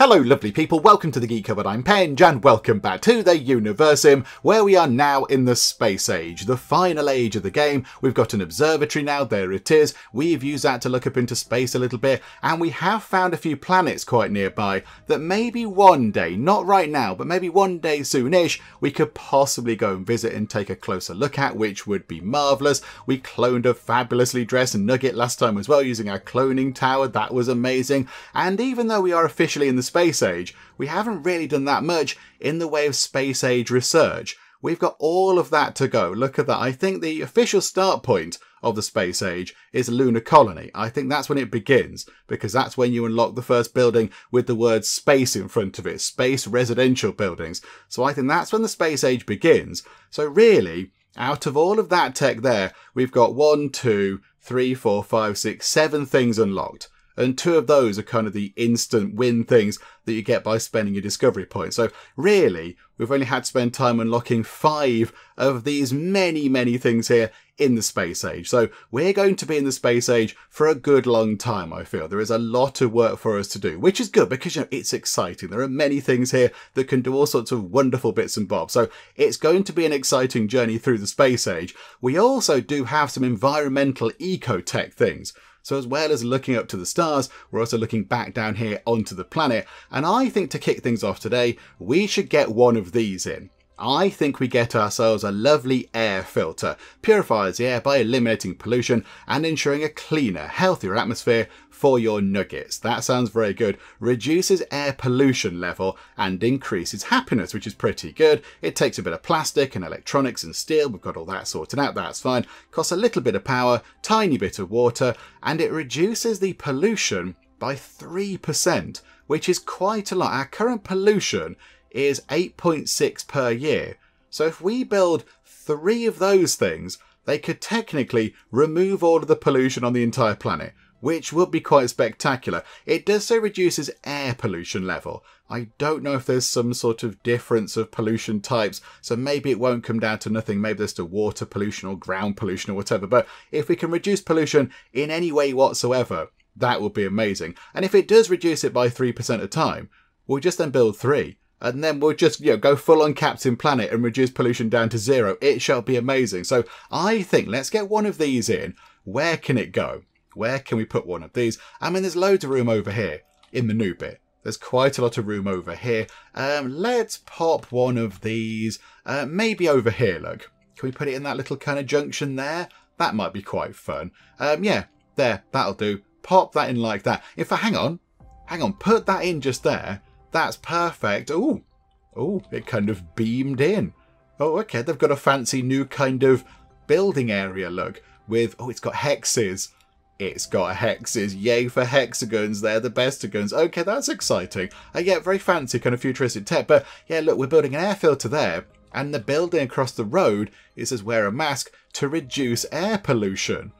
Hello lovely people, welcome to The Geek Cupboard, I'm Penge, and welcome back to the Universim, where we are now in the space age, the final age of the game. We've got an observatory now, there it is, we've used that to look up into space a little bit, and we have found a few planets quite nearby that maybe one day, not right now, but maybe one day soonish, we could possibly go and visit and take a closer look at, which would be marvellous. We cloned a fabulously dressed Nugget last time as well, using our cloning tower, that was amazing, and even though we are officially in the space age, we haven't really done that much in the way of space age research. We've got all of that to go. Look at that. I think the official start point of the space age is lunar colony. I think that's when it begins, because that's when you unlock the first building with the word space in front of it, space residential buildings. So I think that's when the space age begins. So really, out of all of that tech there, we've got 7 things unlocked. And 2 of those are kind of the instant win things that you get by spending your discovery points. So really, we've only had to spend time unlocking 5 of these many things here in the space age. So we're going to be in the space age for a good long time, I feel. There is a lot of work for us to do, which is good because, you know, it's exciting. There are many things here that can do all sorts of wonderful bits and bobs. So it's going to be an exciting journey through the space age. We also do have some environmental eco-tech things. So as well as looking up to the stars, we're also looking back down here onto the planet. And I think to kick things off today, we should get one of these in. I think we get ourselves a lovely air filter. Purifies the air by eliminating pollution and ensuring a cleaner, healthier atmosphere for your nuggets. That sounds very good. Reduces air pollution level and increases happiness, which is pretty good. It takes a bit of plastic and electronics and steel. We've got all that sorted out. That's fine. Costs a little bit of power, tiny bit of water, and it reduces the pollution by 3%, which is quite a lot. Our current pollution is 8.6 per year. So if we build 3 of those things, they could technically remove all of the pollution on the entire planet, which would be quite spectacular. It does so reduces air pollution level. I don't know if there's some sort of difference of pollution types, so maybe it won't come down to nothing. Maybe there's still water pollution or ground pollution or whatever, but if we can reduce pollution in any way whatsoever, that would be amazing. And if it does reduce it by 3% a time, we'll just then build 3. And then we'll just, you know, go full on Captain Planet and reduce pollution down to 0. It shall be amazing. So I think let's get one of these in. Where can it go? Where can we put one of these? I mean, there's loads of room over here in the new bit. There's quite a lot of room over here. Let's pop one of these maybe over here, look. Can we put it in that little kind of junction there? That might be quite fun. Yeah, there, that'll do. Pop that in like that. In fact, hang on, put that in just there. That's perfect. Oh, it kind of beamed in. Oh, okay, they've got a fancy new kind of building area, look, with, oh, it's got hexes. It's got hexes. Yay for hexagons. They're the bestagons. Okay, that's exciting. Yeah, very fancy kind of futuristic tech. But yeah, look, we're building an air filter there. And the building across the road, it says wear a mask to reduce air pollution.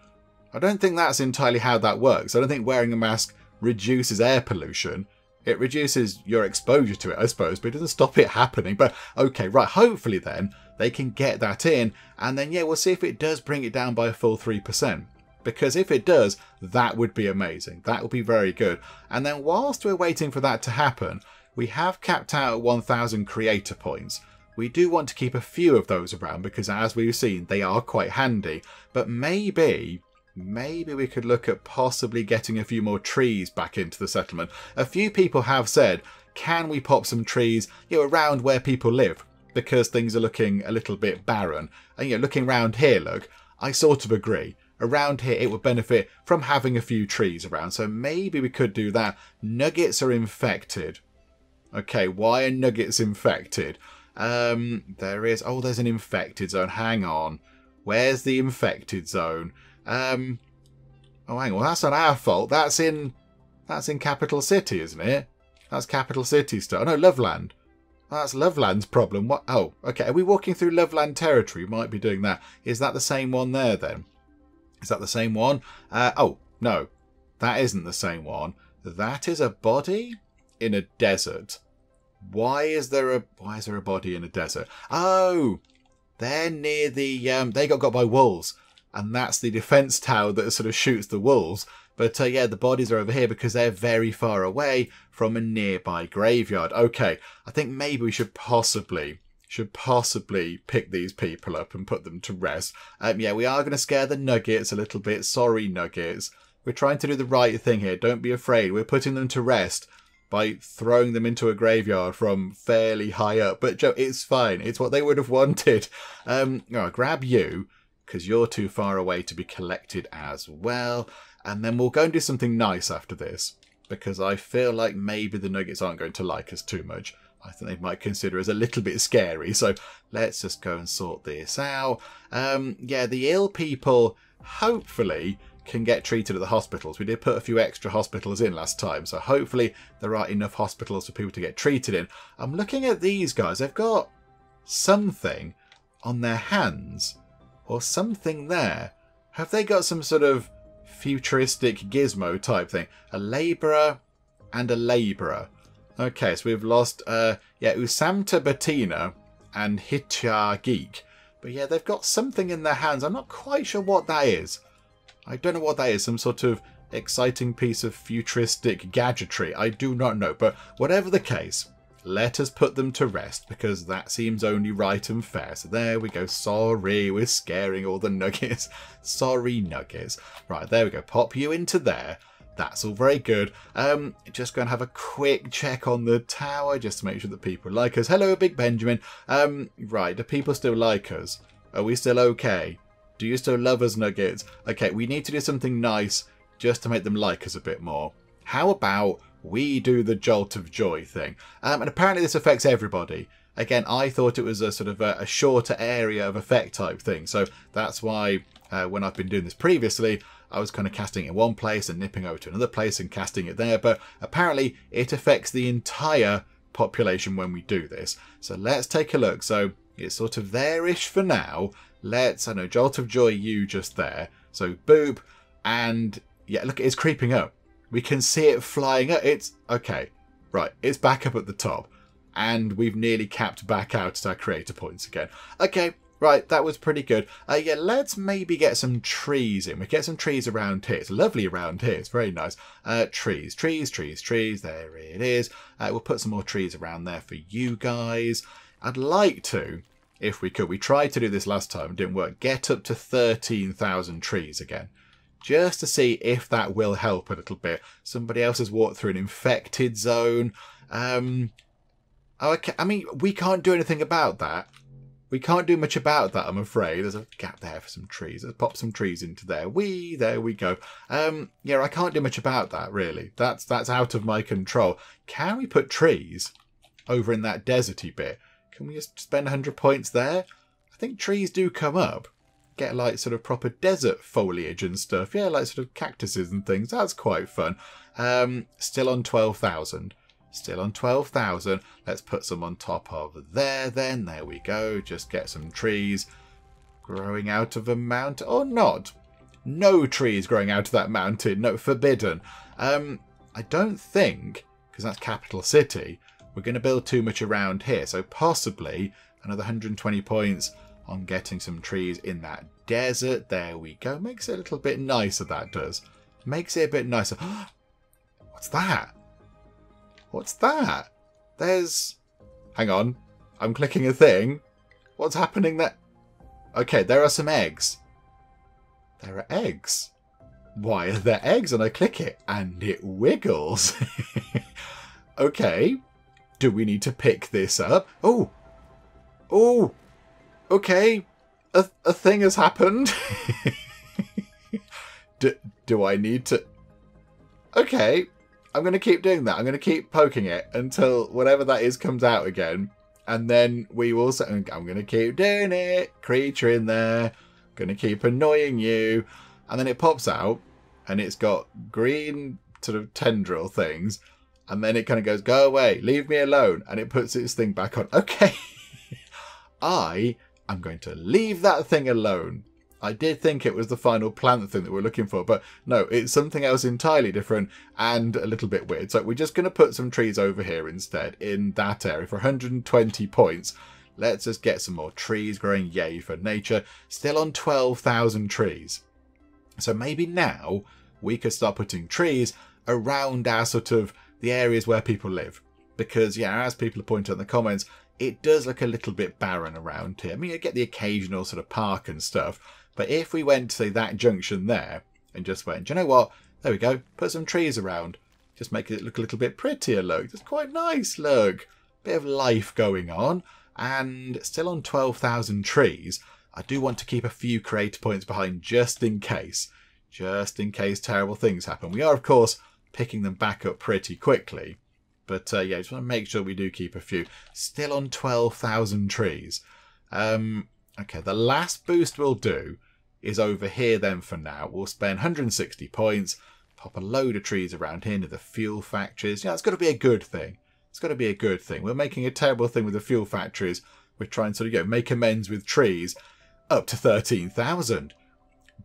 I don't think that's entirely how that works. I don't think wearing a mask reduces air pollution. It reduces your exposure to it, I suppose, but it doesn't stop it happening. But okay, right, hopefully then they can get that in, and then yeah, we'll see if it does bring it down by a full 3%. Because if it does, that would be amazing. That would be very good. And then whilst we're waiting for that to happen, we have capped out at 1,000 creator points. We do want to keep a few of those around because, as we've seen, they are quite handy. But maybe we could look at possibly getting a few more trees back into the settlement. A few people have said, can we pop some trees, you know, around where people live? Because things are looking a little bit barren. And, you know, looking around here, look, I sort of agree. Around here, it would benefit from having a few trees around. So maybe we could do that. Nuggets are infected. Okay, why are nuggets infected? There's an infected zone. Hang on. Where's the infected zone? Oh, hang on, that's not our fault. That's in Capital City, isn't it? That's Capital City stuff. Oh, no, Loveland. That's Loveland's problem. What? Oh, okay. Are we walking through Loveland territory? We might be doing that. Is that the same one there, then? Is that the same one? Oh, no. That isn't the same one. That is a body in a desert. Why is there a body in a desert? Oh, they're near the... they got by wolves. And that's the defence tower that sort of shoots the wolves. But yeah, the bodies are over here because they're very far away from a nearby graveyard. Okay, I think maybe we should possibly pick these people up and put them to rest. Yeah, we are going to scare the Nuggets a little bit. Sorry, Nuggets. We're trying to do the right thing here. Don't be afraid. We're putting them to rest by throwing them into a graveyard from fairly high up. But Joe, it's fine. It's what they would have wanted. I'll grab you because you're too far away to be collected as well. And then we'll go and do something nice after this because I feel like maybe the Nuggets aren't going to like us too much. I think they might consider us a little bit scary. So let's just go and sort this out. Yeah, the ill people, hopefully, can get treated at the hospitals. We did put a few extra hospitals in last time, so hopefully there are enough hospitals for people to get treated in. I'm looking at these guys. They've got something on their hands or something there. Have they got some sort of futuristic gizmo type thing? A labourer and a labourer. Okay, so we've lost yeah, Usamta Bettina and Hitcha Geek. But yeah, they've got something in their hands. I'm not quite sure what that is. I don't know what that is, some sort of exciting piece of futuristic gadgetry. I do not know, but whatever the case, let us put them to rest because that seems only right and fair. So there we go. Sorry, we're scaring all the Nuggets. Sorry, Nuggets. Right, there we go. Pop you into there. That's all very good. Just going to have a quick check on the tower just to make sure that people like us. Hello, Big Benjamin. Right, do people still like us? Are we still okay? Do you still love us, Nuggets? Okay, we need to do something nice just to make them like us a bit more. How about we do the Jolt of Joy thing? And apparently this affects everybody. Again, I thought it was a sort of a shorter area of effect type thing. So that's why when I've been doing this previously, I was kind of casting it in one place and nipping over to another place and casting it there. But apparently it affects the entire population when we do this. So let's take a look. So it's sort of there-ish for now. Let's, I know, Jolt of Joy you just there. So boop. And yeah, look, it's creeping up. We can see it flying up. It's okay. Right. It's back up at the top. And we've nearly capped back out at our creator points again. Okay. Right. That was pretty good. Yeah, let's maybe get some trees in. We get some trees around here. It's lovely around here. It's very nice. Trees, trees, trees, trees. There it is. We'll put some more trees around there for you guys. I'd like to, if we could. We tried to do this last time. It didn't work. Get up to 13,000 trees again. Just to see if that will help a little bit. Somebody else has walked through an infected zone. Okay. I mean, we can't do anything about that. We can't do much about that, I'm afraid. There's a gap there for some trees. Let's pop some trees into there. Whee, there we go. Yeah, I can't do much about that, really. That's out of my control. Can we put trees over in that deserty bit? Can we just spend 100 points there? I think trees do come up. Get like sort of proper desert foliage and stuff. Yeah, like sort of cactuses and things. That's quite fun. Still on 12,000. Still on 12,000. Let's put some on top of there then. There we go. Just get some trees growing out of a mountain. Or not. No trees growing out of that mountain. No, forbidden. I don't think, because that's capital city, we're going to build too much around here. So possibly another 120 points on getting some trees in that desert. There we go. Makes it a little bit nicer, that does. Makes it a bit nicer. What's that? What's that? There's... Hang on. I'm clicking a thing. What's happening there? Okay, there are some eggs. There are eggs. Why are there eggs? And I click it and it wiggles. Okay. Do we need to pick this up? Oh! Oh! Okay. A thing has happened. do I need to... Okay. I'm going to keep doing that. I'm going to keep poking it until whatever that is comes out again. And then we will... I'm going to keep doing it. Creature in there. Going to keep annoying you. And then it pops out. And it's got green sort of tendril things. And then it kind of goes, go away, leave me alone. And it puts its thing back on. Okay, I am going to leave that thing alone. I did think it was the final plant thing that we're looking for, but no, it's something else entirely different and a little bit weird. So we're just going to put some trees over here instead in that area for 120 points. Let's just get some more trees growing. Yay for nature. Still on 12,000 trees. So maybe now we could start putting trees around our sort of the areas where people live. Because, yeah, as people are pointing out in the comments, it does look a little bit barren around here. I mean, you get the occasional sort of park and stuff. But if we went to, say, that junction there and just went, do you know what? There we go. Put some trees around. Just make it look a little bit prettier, look. That's quite nice, look. Bit of life going on. And still on 12,000 trees, I do want to keep a few creative points behind just in case. Just in case terrible things happen. We are, of course, picking them back up pretty quickly. But yeah, just want to make sure we do keep a few. Still on 12,000 trees. Okay, the last boost we'll do is over here then for now. We'll spend 160 points, pop a load of trees around here near the fuel factories. Yeah, it's got to be a good thing. It's got to be a good thing. We're making a terrible thing with the fuel factories. We're trying to sort of, you know, make amends with trees up to 13,000.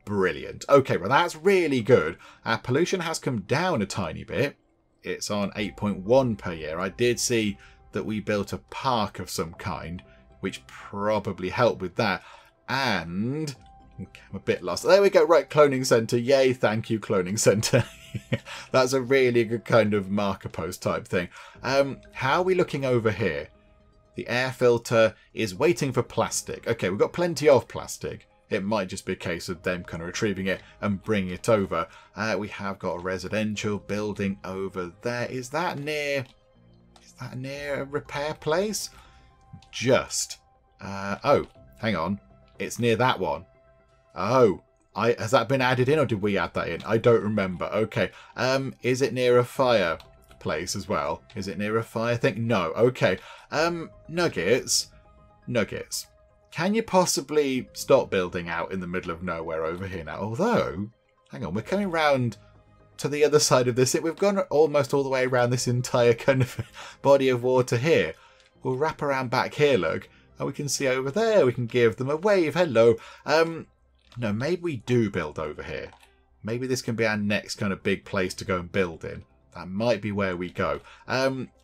Brilliant. Okay, well, that's really good. Our pollution has come down a tiny bit. It's on 8.1 per year. I did see that we built a park of some kind, which probably helped with that. And okay, I'm a bit lost. There we go. Right, cloning centre. Yay, thank you, cloning centre. That's a really good kind of marker post type thing. How are we looking over here? The air filter is waiting for plastic. Okay, we've got plenty of plastic. It might just be a case of them kind of retrieving it and bringing it over. We have got a residential building over there. Is that near? Is that near a repair place? Just. Oh, hang on. It's near that one. Oh, has that been added in or did we add that in? I don't remember. Okay. Is it near a fire place as well? Is it near a fire thing? No. Okay. Nuggets. Nuggets. Can you possibly stop building out in the middle of nowhere over here now? Although, hang on, we're coming round to the other side of this. We've gone almost all the way around this entire kind of body of water here. We'll wrap around back here, look, and we can see over there. We can give them a wave. Hello. No, maybe we do build over here. Maybe this can be our next kind of big place to go and build in. That might be where we go.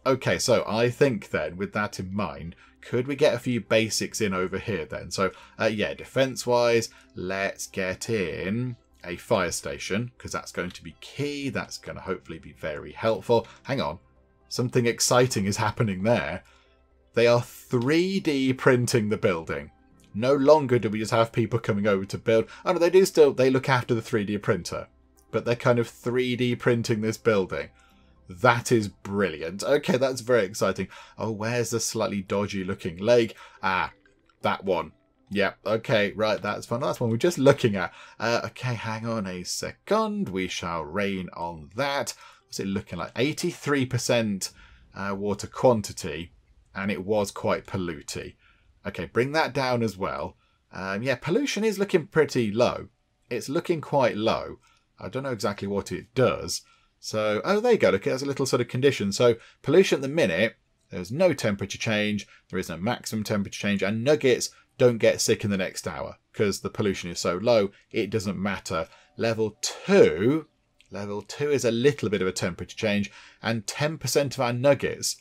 Okay, so I think then, with that in mind, could we get a few basics in over here then? So, yeah, defense-wise, let's get in a fire station, because that's going to be key. That's going to hopefully be very helpful. Hang on. Something exciting is happening there. They are 3D printing the building. No longer do we just have people coming over to build. Oh, no, they do still. They look after the 3D printer, but they're kind of 3D printing this building. That is brilliant. Okay, that's very exciting. Oh, where's the slightly dodgy looking lake? Ah, that one. Yep, okay, right, that's fun. That's one we're just looking at. Okay, hang on a second. We shall rain on that. What's it looking like? 83% water quantity, and it was quite polluty. Okay, bring that down as well. Yeah, pollution is looking pretty low. It's looking quite low. I don't know exactly what it does. So, oh, there you go. Look, there's a little sort of condition. So, pollution at the minute, there's no temperature change. There is no maximum temperature change. And nuggets don't get sick in the next hour because the pollution is so low, it doesn't matter. Level 2. Level 2 is a little bit of a temperature change. And 10% of our nuggets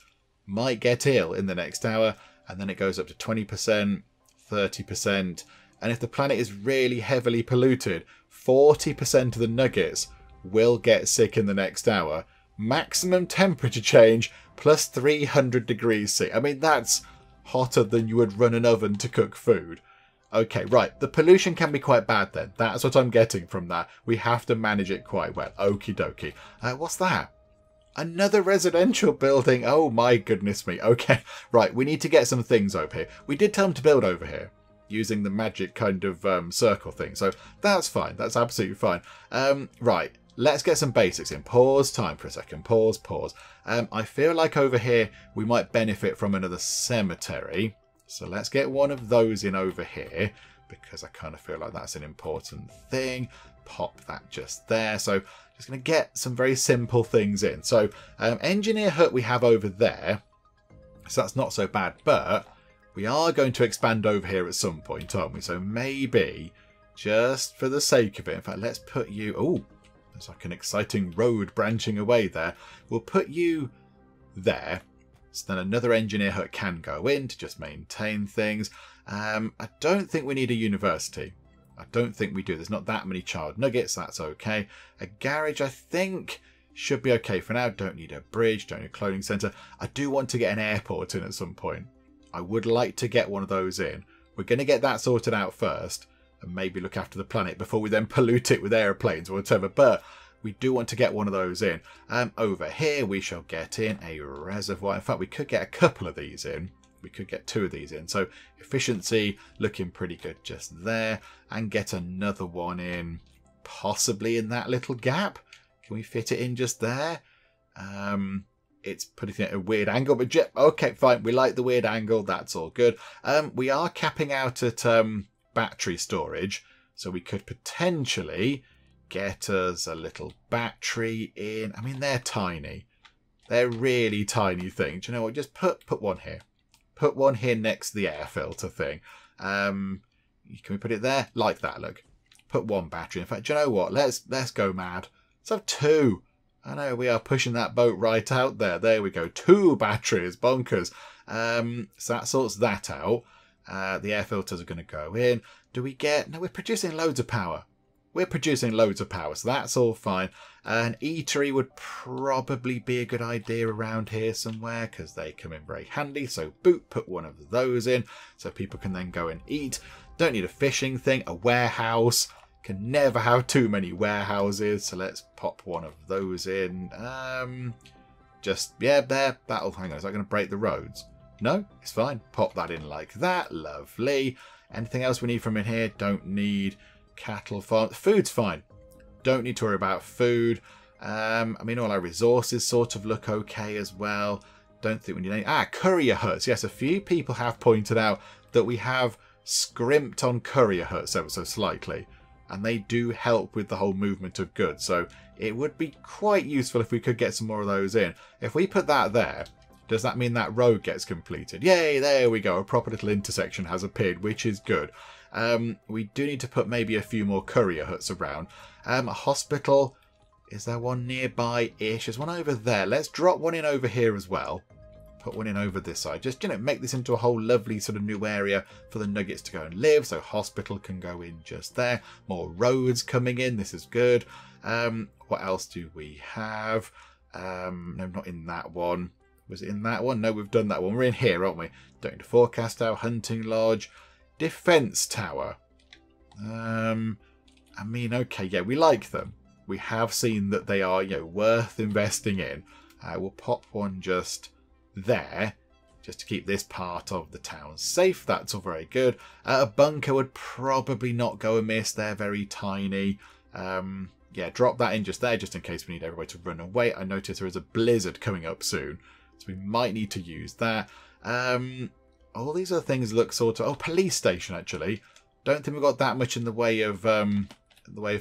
might get ill in the next hour. And then it goes up to 20%, 30%. And if the planet is really heavily polluted, 40% of the nuggets will get sick in the next hour. Maximum temperature change plus 300 degrees C. I mean, that's hotter than you would run an oven to cook food. Okay, right. The pollution can be quite bad then. That's what I'm getting from that. We have to manage it quite well. Okie dokie. What's that? Another residential building. Oh my goodness me. Okay, right. We need to get some things over here. We did tell them to build over here, using the magic kind of circle thing. So that's fine. That's absolutely fine. Right. Let's get some basics in. Pause time for a second. Pause, pause. I feel like over here we might benefit from another cemetery. So let's get one of those in over here because I kind of feel like that's an important thing. Pop that just there. So just going to get some very simple things in. So engineer hut we have over there. So that's not so bad, but we are going to expand over here at some point, aren't we? So maybe just for the sake of it. In fact, let's put you... Oh, there's like an exciting road branching away there. We'll put you there. So then another engineer hut can go in to just maintain things. I don't think we need a university. I don't think we do. There's not that many child nuggets. That's okay. A garage, I think, should be okay for now. Don't need a bridge. Don't need a cloning centre. I do want to get an airport in at some point. I would like to get one of those in. We're going to get that sorted out first and maybe look after the planet before we then pollute it with aeroplanes or whatever. But we do want to get one of those in. Over here, we shall get in a reservoir. In fact, we could get a couple of these in. We could get two of these in. So efficiency looking pretty good just there. And get another one in, possibly in that little gap. Can we fit it in just there? It's putting it at a weird angle, but okay, fine. We like the weird angle. That's all good. We are capping out at battery storage. So we could potentially get us a little battery in. I mean, they're tiny. They're really tiny things. Do you know what? Just put one here. Put one here next to the air filter thing. Can we put it there? Like that, look. Put one battery. In fact, do you know what? Let's go mad. Let's have two. I know we are pushing that boat right out there. There we go. Two batteries. Bonkers. So that sorts that out. The air filters are going to go in. Do we get... No, we're producing loads of power. We're producing loads of power, so that's all fine. An eatery would probably be a good idea around here somewhere because they come in very handy. So boot, put one of those in so people can then go and eat. Don't need a fishing thing. A warehouse. Can never have too many warehouses. So let's pop one of those in. That'll hang on. Is that going to break the roads? No, it's fine. Pop that in like that. Lovely. Anything else we need from in here? Don't need cattle farm. Food's fine. Don't need to worry about food. I mean, all our resources sort of look okay as well. Don't think we need any. Courier huts. Yes, a few people have pointed out that we have scrimped on courier huts ever so slightly. And they do help with the whole movement of goods. So it would be quite useful if we could get some more of those in. If we put that there, does that mean that road gets completed? Yay, there we go. A proper little intersection has appeared, which is good. We do need to put maybe a few more courier huts around. A hospital. Is there one nearby-ish? There's one over there. Let's drop one in over here as well. Put one in over this side. Just, make this into a whole lovely sort of new area for the nuggets to go and live. So hospital can go in just there. More roads coming in. This is good. What else do we have? No, not in that one. Was it in that one? No, we've done that one. We're in here, aren't we? Don't need to forecast our hunting lodge. Defense tower. I mean, okay, yeah, we like them. We have seen that they are, worth investing in. We'll pop one just there, just to keep this part of the town safe. That's all very good. A bunker would probably not go amiss. They're very tiny. Yeah, drop that in just there, just in case we need everybody to run away. I notice there is a blizzard coming up soon, so we might need to use that. All these other things look sort of... Oh, police station, actually. Don't think we've got that much in the way of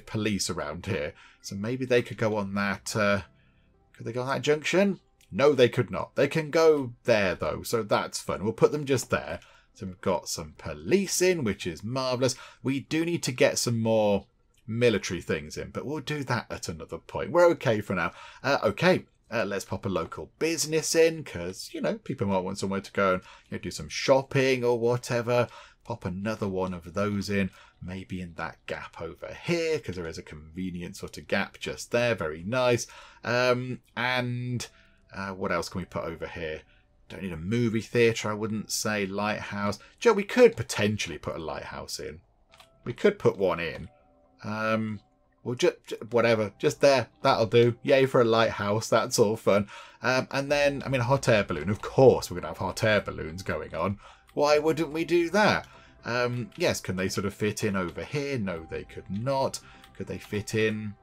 police around here. So maybe they could go on that... could they go on that junction? No, they could not. They can go there, though. So that's fun. We'll put them just there. So we've got some police in, which is marvellous. We do need to get some more military things in, but we'll do that at another point. We're okay for now. Let's pop a local business in because, people might want somewhere to go and do some shopping or whatever. Pop another one of those in, maybe in that gap over here because there is a convenient sort of gap just there. Very nice. What else can we put over here? Don't need a movie theatre, I wouldn't say. Lighthouse. Joe, we could potentially put a lighthouse in. We could put one in. Well, just there. That'll do. Yay for a lighthouse. That's all fun. And then, a hot air balloon. Of course, we're going to have hot air balloons going on. Why wouldn't we do that? Yes, can they sort of fit in over here? No, they could not. Could they fit in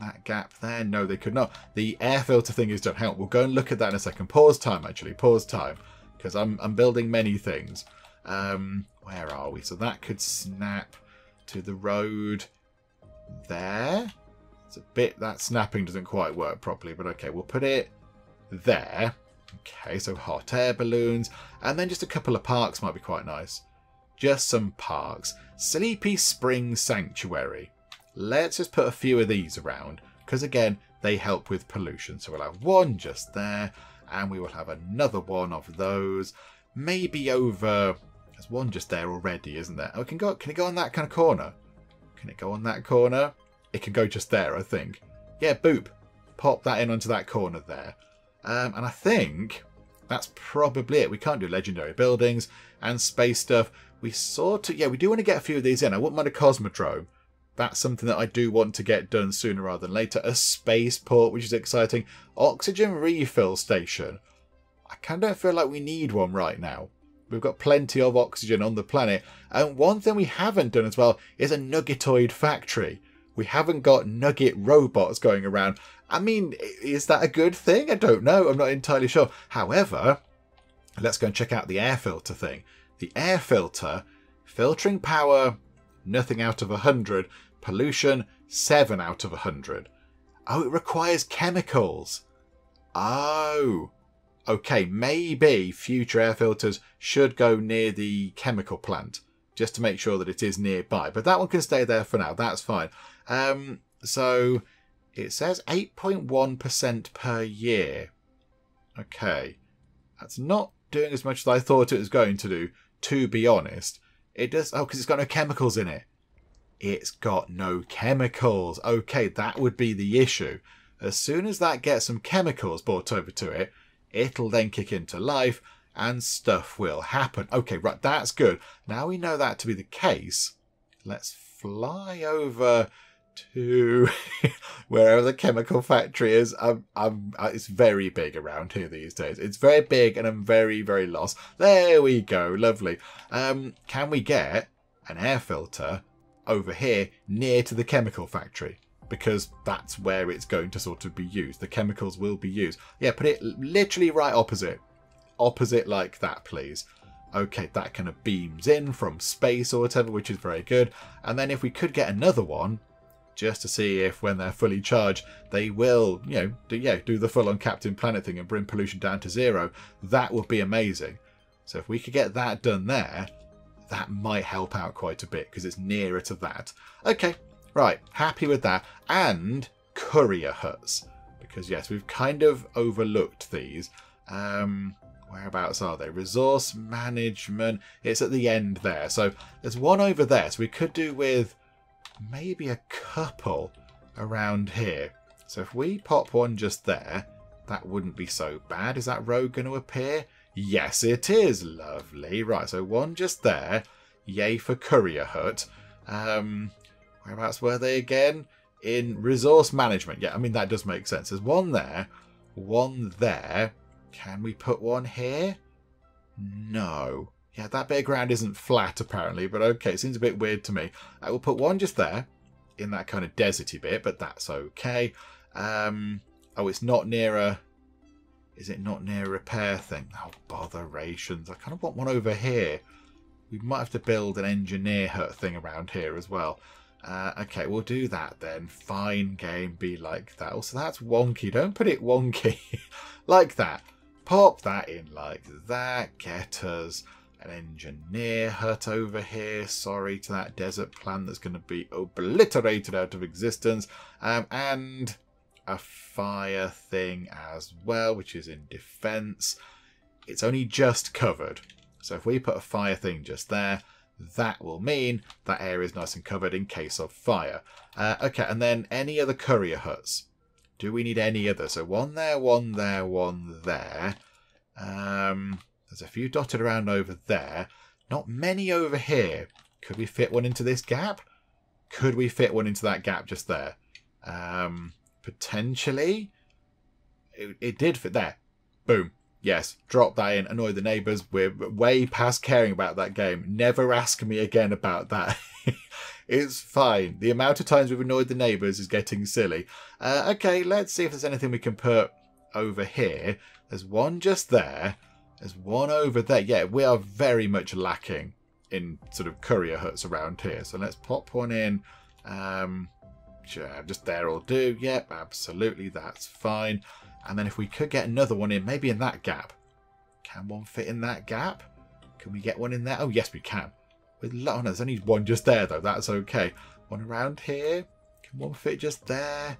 that gap there? No, they could not. The air filter thing is done. Hang on, we'll go and look at that in a second. Pause time, actually. Pause time. Because I'm building many things. Where are we? So that could snap to the road... there. It's a bit that snapping doesn't quite work properly, but okay, we'll put it there. Okay, so hot air balloons, and then just a couple of parks might be quite nice. Just some parks. Sleepy Spring Sanctuary. Let's just put a few of these around because again they help with pollution. So we'll have one just there, and we will have another one of those maybe over. There's one just there already, isn't there? Oh, can it go on that kind of corner? Can it go on that corner? It can go just there, I think. Yeah, boop. Pop that in onto that corner there. And I think that's probably it. We can't do legendary buildings and space stuff. We sort of... yeah, we do want to get a few of these in. I wouldn't mind a Cosmodrome. That's something that I do want to get done sooner rather than later. A spaceport, which is exciting. Oxygen refill station. I kind of feel like we need one right now. We've got plenty of oxygen on the planet. And one thing we haven't done as well is a Nuggetoid factory. We haven't got Nugget robots going around. I mean, is that a good thing? I don't know. I'm not entirely sure. However, let's go and check out the air filter thing. The air filter, filtering power, nothing out of 100. Pollution, 7 out of 100. Oh, it requires chemicals. Oh, okay. Maybe future air filters should go near the chemical plant just to make sure that it is nearby. But that one can stay there for now. That's fine. So it says 8.1% per year. Okay. That's not doing as much as I thought it was going to do, to be honest. It does... oh, because it's got no chemicals in it. It's got no chemicals. Okay, that would be the issue. As soon as that gets some chemicals brought over to it, it'll then kick into life and stuff will happen. Okay, right, that's good. Now we know that to be the case. Let's fly over to wherever the chemical factory is. It's very big around here these days. It's very big and I'm very, very lost. There we go. Lovely. Can we get an air filter over here near to the chemical factory? Because that's where it's going to sort of be used. The chemicals will be used. Yeah, put it literally right opposite. Opposite like that, please. Okay, that kind of beams in from space or whatever, which is very good. And then if we could get another one, just to see if when they're fully charged, they will, you know, do the full on Captain Planet thing and bring pollution down to 0. That would be amazing. So if we could get that done there, that might help out quite a bit because it's nearer to that. Okay, right. Happy with that. And courier huts. Because yes, we've kind of overlooked these. Whereabouts are they? Resource management. It's at the end there. So there's one over there. So we could do with maybe a couple around here. So if we pop one just there, that wouldn't be so bad. Is that road going to appear? Yes, it is. Lovely. Right. So one just there. Yay for courier hut. Whereabouts were they again? In resource management. Yeah, I mean, that does make sense. There's one there. One there. Can we put one here? No. Yeah, that bit of ground isn't flat apparently, but okay, it seems a bit weird to me. I will put one just there in that kind of deserty bit, but that's okay. Oh, it's not near a... is it not near a repair thing? Oh, botherations. I kind of want one over here. We might have to build an engineer hut thing around here as well. Okay, we'll do that then. Fine game, be like that. Also, that's wonky. Don't put it wonky. Like that. Pop that in like that. Get us an engineer hut over here. Sorry to that desert plant that's going to be obliterated out of existence. And a fire thing as well, which is in defense. It's only just covered. So if we put a fire thing just there, that will mean that area is nice and covered in case of fire. Okay, and then any other courier huts? Do we need any other? So one there, one there, one there. There's a few dotted around over there. Not many over here. Could we fit one into this gap? Could we fit one into that gap just there? Potentially. It did fit there. Boom. Yes, drop that in. Annoy the neighbours. We're way past caring about that game. Never ask me again about that. It's fine. The amount of times we've annoyed the neighbours is getting silly. Okay, let's see if there's anything we can put over here. There's one just there. There's one over there. Yeah, we are very much lacking in sort of courier huts around here. So let's pop one in. Sure, just there will do. Yep, absolutely. That's fine. And then if we could get another one in, maybe in that gap. Can one fit in that gap? Can we get one in there? Oh, yes, we can. With luck, oh, no, there's only one just there, though. That's okay. One around here. Can one fit just there?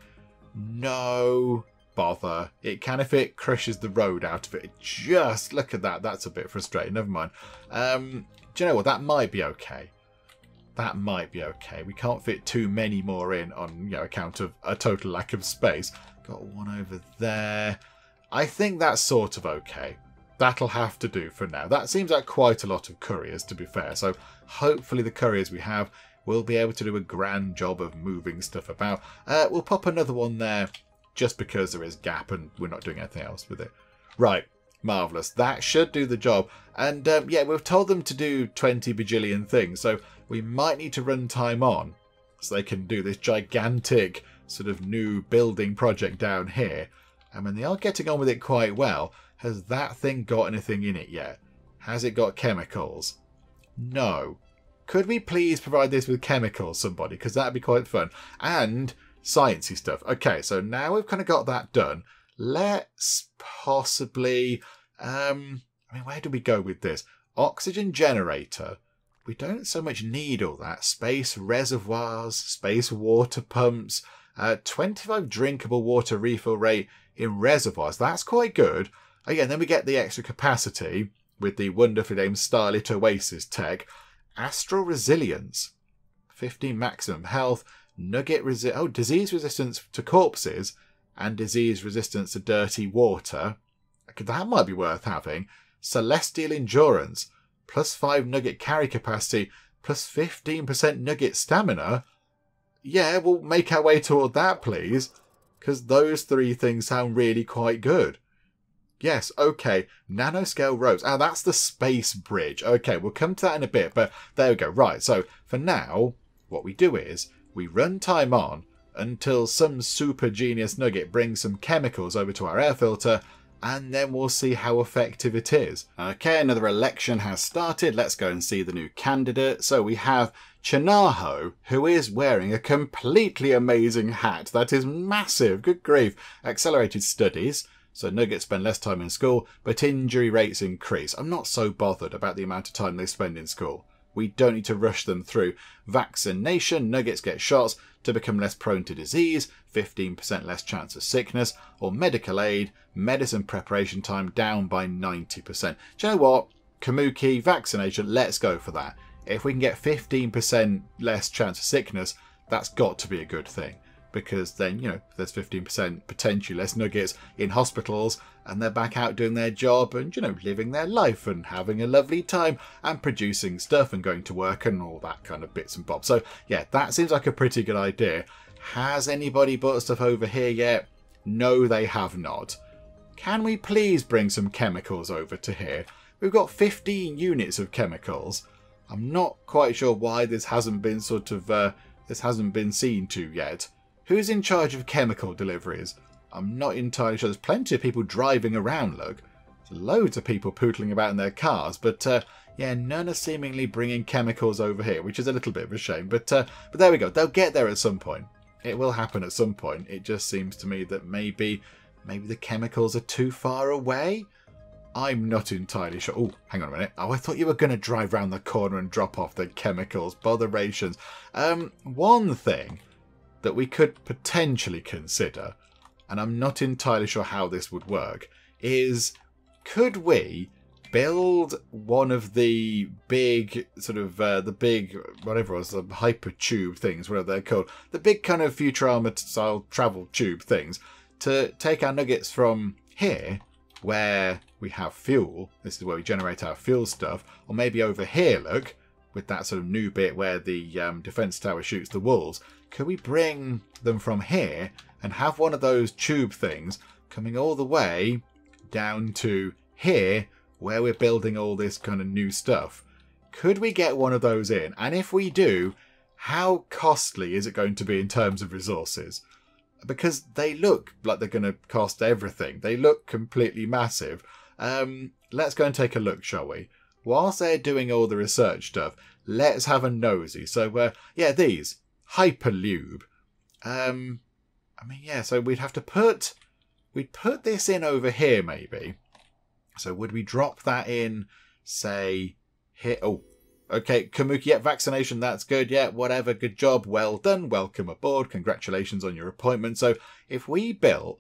No bother. It can if it crushes the road out of it. Just look at that. That's a bit frustrating. Never mind. Do you know what? That might be okay. that might be okay. We can't fit too many more in on, you know, account of a total lack of space. Got one over there. I think that's sort of okay. That'll have to do for now. That seems like quite a lot of couriers, to be fair. So hopefully the couriers we have will be able to do a grand job of moving stuff about. We'll pop another one there just because there is gap and we're not doing anything else with it. Right. Marvellous. That should do the job. And yeah, we've told them to do 20 bajillion things. So we might need to run time on so they can do this gigantic sort of new building project down here. I mean, they are getting on with it quite well. Has that thing got anything in it yet? Has it got chemicals? No. Could we please provide this with chemicals, somebody? Because that'd be quite fun. And sciencey stuff. Okay, so now we've kind of got that done. Let's possibly... I mean, where do we go with this? Oxygen generator. We don't so much need all that. Space reservoirs, space water pumps, 25 drinkable water refill rate in reservoirs. That's quite good. Again, then we get the extra capacity with the wonderfully named Starlit Oasis tech. Astral resilience, 15 maximum health, nugget resist. Oh, disease resistance to corpses and disease resistance to dirty water. That might be worth having. Celestial endurance, plus 5 nugget carry capacity, plus 15% nugget stamina. Yeah, we'll make our way toward that, please, because those three things sound really quite good. Yes, okay. Nanoscale ropes. Ah, that's the space bridge. Okay, we'll come to that in a bit, but there we go. Right, so for now, what we do is we run time on until some super genius nugget brings some chemicals over to our air filter, and then we'll see how effective it is. Okay, another election has started. Let's go and see the new candidate. So we have Chinaho, who is wearing a completely amazing hat. That is massive. Good grief. Accelerated studies. So nuggets spend less time in school, but injury rates increase. I'm not so bothered about the amount of time they spend in school. We don't need to rush them through. Vaccination, nuggets get shots to become less prone to disease, 15% less chance of sickness, or medical aid, medicine preparation time down by 90%. Do you know what? Kamuki, vaccination, let's go for that. If we can get 15% less chance of sickness, that's got to be a good thing. Because then, you know, there's 15% potentially less nuggets in hospitals and they're back out doing their job and, you know, living their life and having a lovely time and producing stuff and going to work and all that kind of bits and bobs. So, yeah, that seems like a pretty good idea. Has anybody bought stuff over here yet? No, they have not. Can we please bring some chemicals over to here? We've got 15 units of chemicals. I'm not quite sure why this hasn't been sort of, this hasn't been seen to yet. Who's in charge of chemical deliveries? I'm not entirely sure. There's plenty of people driving around, look. There's loads of people pootling about in their cars, but yeah, none are seemingly bringing chemicals over here, which is a little bit of a shame. But there we go. They'll get there at some point. It will happen at some point. It just seems to me that maybe the chemicals are too far away. I'm not entirely sure. Oh, hang on a minute. Oh, I thought you were going to drive round the corner and drop off the chemicals. Botherations. One thing that we could potentially consider, and I'm not entirely sure how this would work, is could we build one of the big sort of, the big, whatever it was, the hyper tube things, whatever they're called, the big kind of Futurama style travel tube things, to take our nuggets from here, where we have fuel, this is where we generate our fuel stuff, or maybe over here, look, with that sort of new bit where the defence tower shoots the walls. Could we bring them from here and have one of those tube things coming all the way down to here where we're building all this kind of new stuff? Could we get one of those in? And if we do, how costly is it going to be in terms of resources? Because they look like they're going to cost everything. They look completely massive. Let's go and take a look, shall we? Whilst they're doing all the research stuff, let's have a nosy. So, yeah, these. Hyperlube. I mean, yeah, so we'd have to put... We'd put this in over here, maybe. So would we drop that in, say, here? Oh, okay, Kamuki, yeah, vaccination, that's good, yeah, whatever, good job, well done, welcome aboard, congratulations on your appointment. So if we built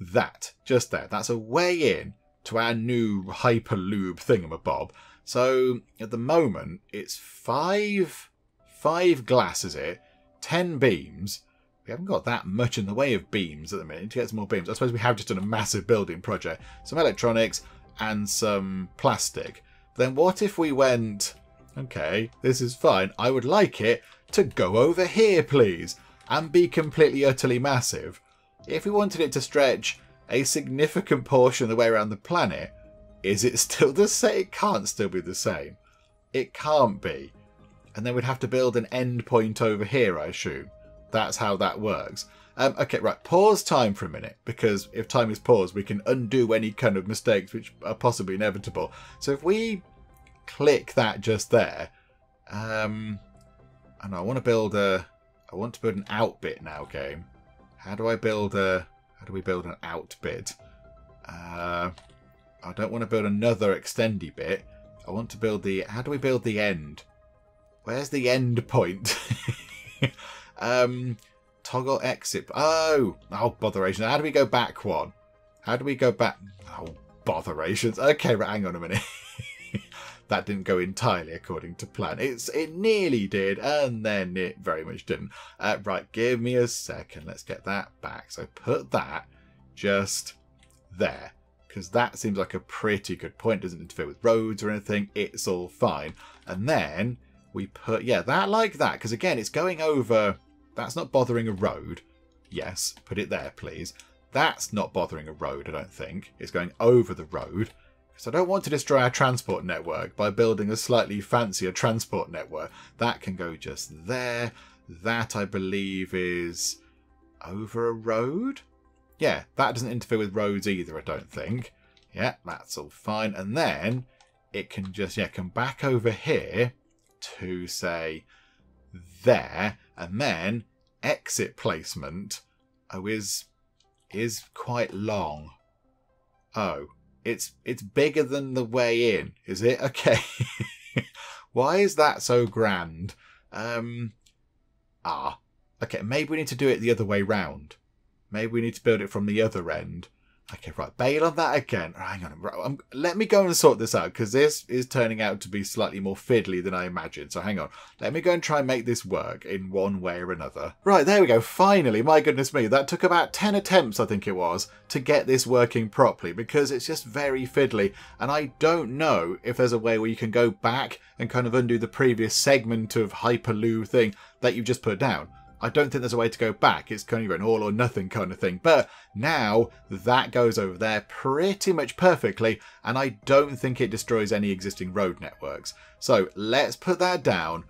that, just there, that's a way in to our new Hyperlube thingamabob. So at the moment, it's 5... 5 glass, is it? 10 beams. We haven't got that much in the way of beams at the minute. To get some more beams. I suppose we have just done a massive building project. Some electronics and some plastic. Then what if we went... Okay, this is fine. I would like it to go over here, please. And be completely, utterly massive. If we wanted it to stretch a significant portion of the way around the planet, is it still the same? It can't still be the same. It can't be. And then we'd have to build an end point over here, I assume. That's how that works. Okay, right. Pause time for a minute, because if time is paused, we can undo any kind of mistakes which are possibly inevitable. So if we click that just there, and I want to build a... I want to build an out bit now, game. How do I build a... How do we build an out bit? I don't want to build another extendy bit. I want to build the... How do we build the end? Where's the end point? Toggle exit. Oh, botherations. How do we go back one? How do we go back? Oh, botherations. Okay, right, hang on a minute. That didn't go entirely according to plan. It nearly did, and then it very much didn't. Right, give me a second. Let's get that back. So put that just there, because that seems like a pretty good point. Doesn't interfere with roads or anything. It's all fine. And then we put, yeah, that like that, because again, it's going over. That's not bothering a road. Yes, put it there, please. That's not bothering a road, I don't think. It's going over the road. So I don't want to destroy our transport network by building a slightly fancier transport network. That can go just there. That, I believe, is over a road? Yeah, that doesn't interfere with roads either, I don't think. Yeah, that's all fine. And then it can just, yeah, come back over here to, say, there. And then exit placement, oh, is quite long. Oh. It's bigger than the way in, is it? Okay. Why is that so grand? Okay, maybe we need to do it the other way round. Maybe we need to build it from the other end. Okay, right, bail on that again. Right, hang on, let me go and sort this out, because this is turning out to be slightly more fiddly than I imagined. So hang on, let me go and try and make this work in one way or another. Right, there we go, finally. My goodness me, that took about 10 attempts, I think it was, to get this working properly, because it's just very fiddly, and I don't know if there's a way where you can go back and kind of undo the previous segment of hyperlube thing that you just put down. I don't think there's a way to go back. It's kind of an all or nothing kind of thing. But now that goes over there pretty much perfectly, and I don't think it destroys any existing road networks. So let's put that down,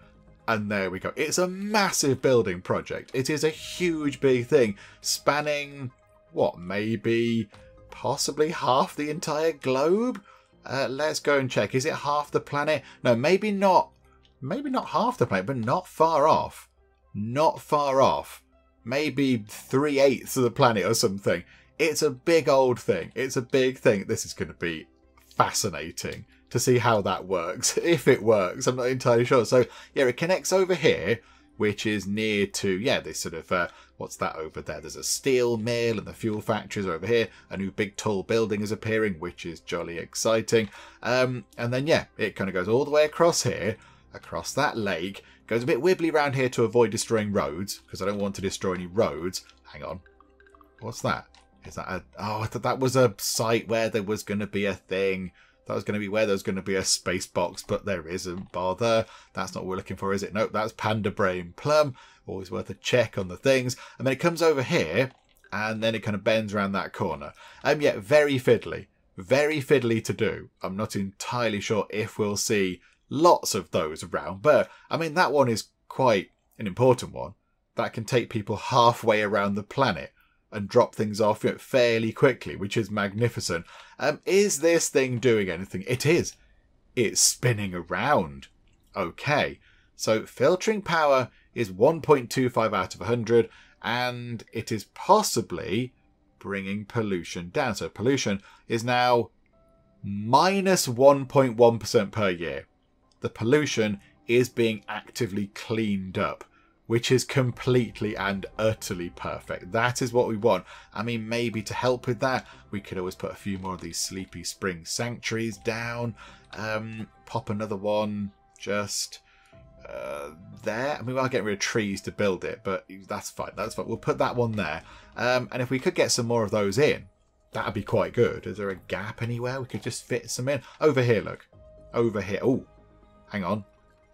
and there we go. It's a massive building project. It is a huge big thing spanning, what, maybe possibly half the entire globe? Let's go and check. Is it half the planet? No, maybe not. Maybe not half the planet, but not far off. Not far off, maybe 3/8 of the planet or something. It's a big old thing. It's a big thing. This is going to be fascinating to see how that works. If it works, I'm not entirely sure. So yeah, it connects over here, which is near to, yeah, this sort of, what's that over there? There's a steel mill and the fuel factories are over here. A new big tall building is appearing, which is jolly exciting. And then, yeah, it kind of goes all the way across here, across that lake. Goes a bit wibbly round here to avoid destroying roads, because I don't want to destroy any roads. Hang on. What's that? Is that a... Oh, I thought that was a site where there was going to be a thing. That was going to be where there was going to be a space box, but there isn't. Bother. That's not what we're looking for, is it? Nope, that's Panda Brain Plum. Always worth a check on the things. And then it comes over here, and then it kind of bends around that corner. Yeah, very fiddly. Very fiddly to do. I'm not entirely sure if we'll see... lots of those around, but I mean, that one is quite an important one. That can take people halfway around the planet and drop things off, you know, fairly quickly, which is magnificent. Is this thing doing anything? It is. It's spinning around. Okay, so filtering power is 1.25 out of 100, and it is possibly bringing pollution down. So pollution is now minus 1.1% per year. The pollution is being actively cleaned up, which is completely and utterly perfect. That is what we want. I mean, maybe to help with that, we could always put a few more of these Sleepy Spring sanctuaries down. Pop another one just there. I mean, we are getting rid of trees to build it, but that's fine. That's fine. We'll put that one there. And if we could get some more of those in, that would be quite good. Is there a gap anywhere? We could just fit some in. Over here, look. Over here. Oh, hang on.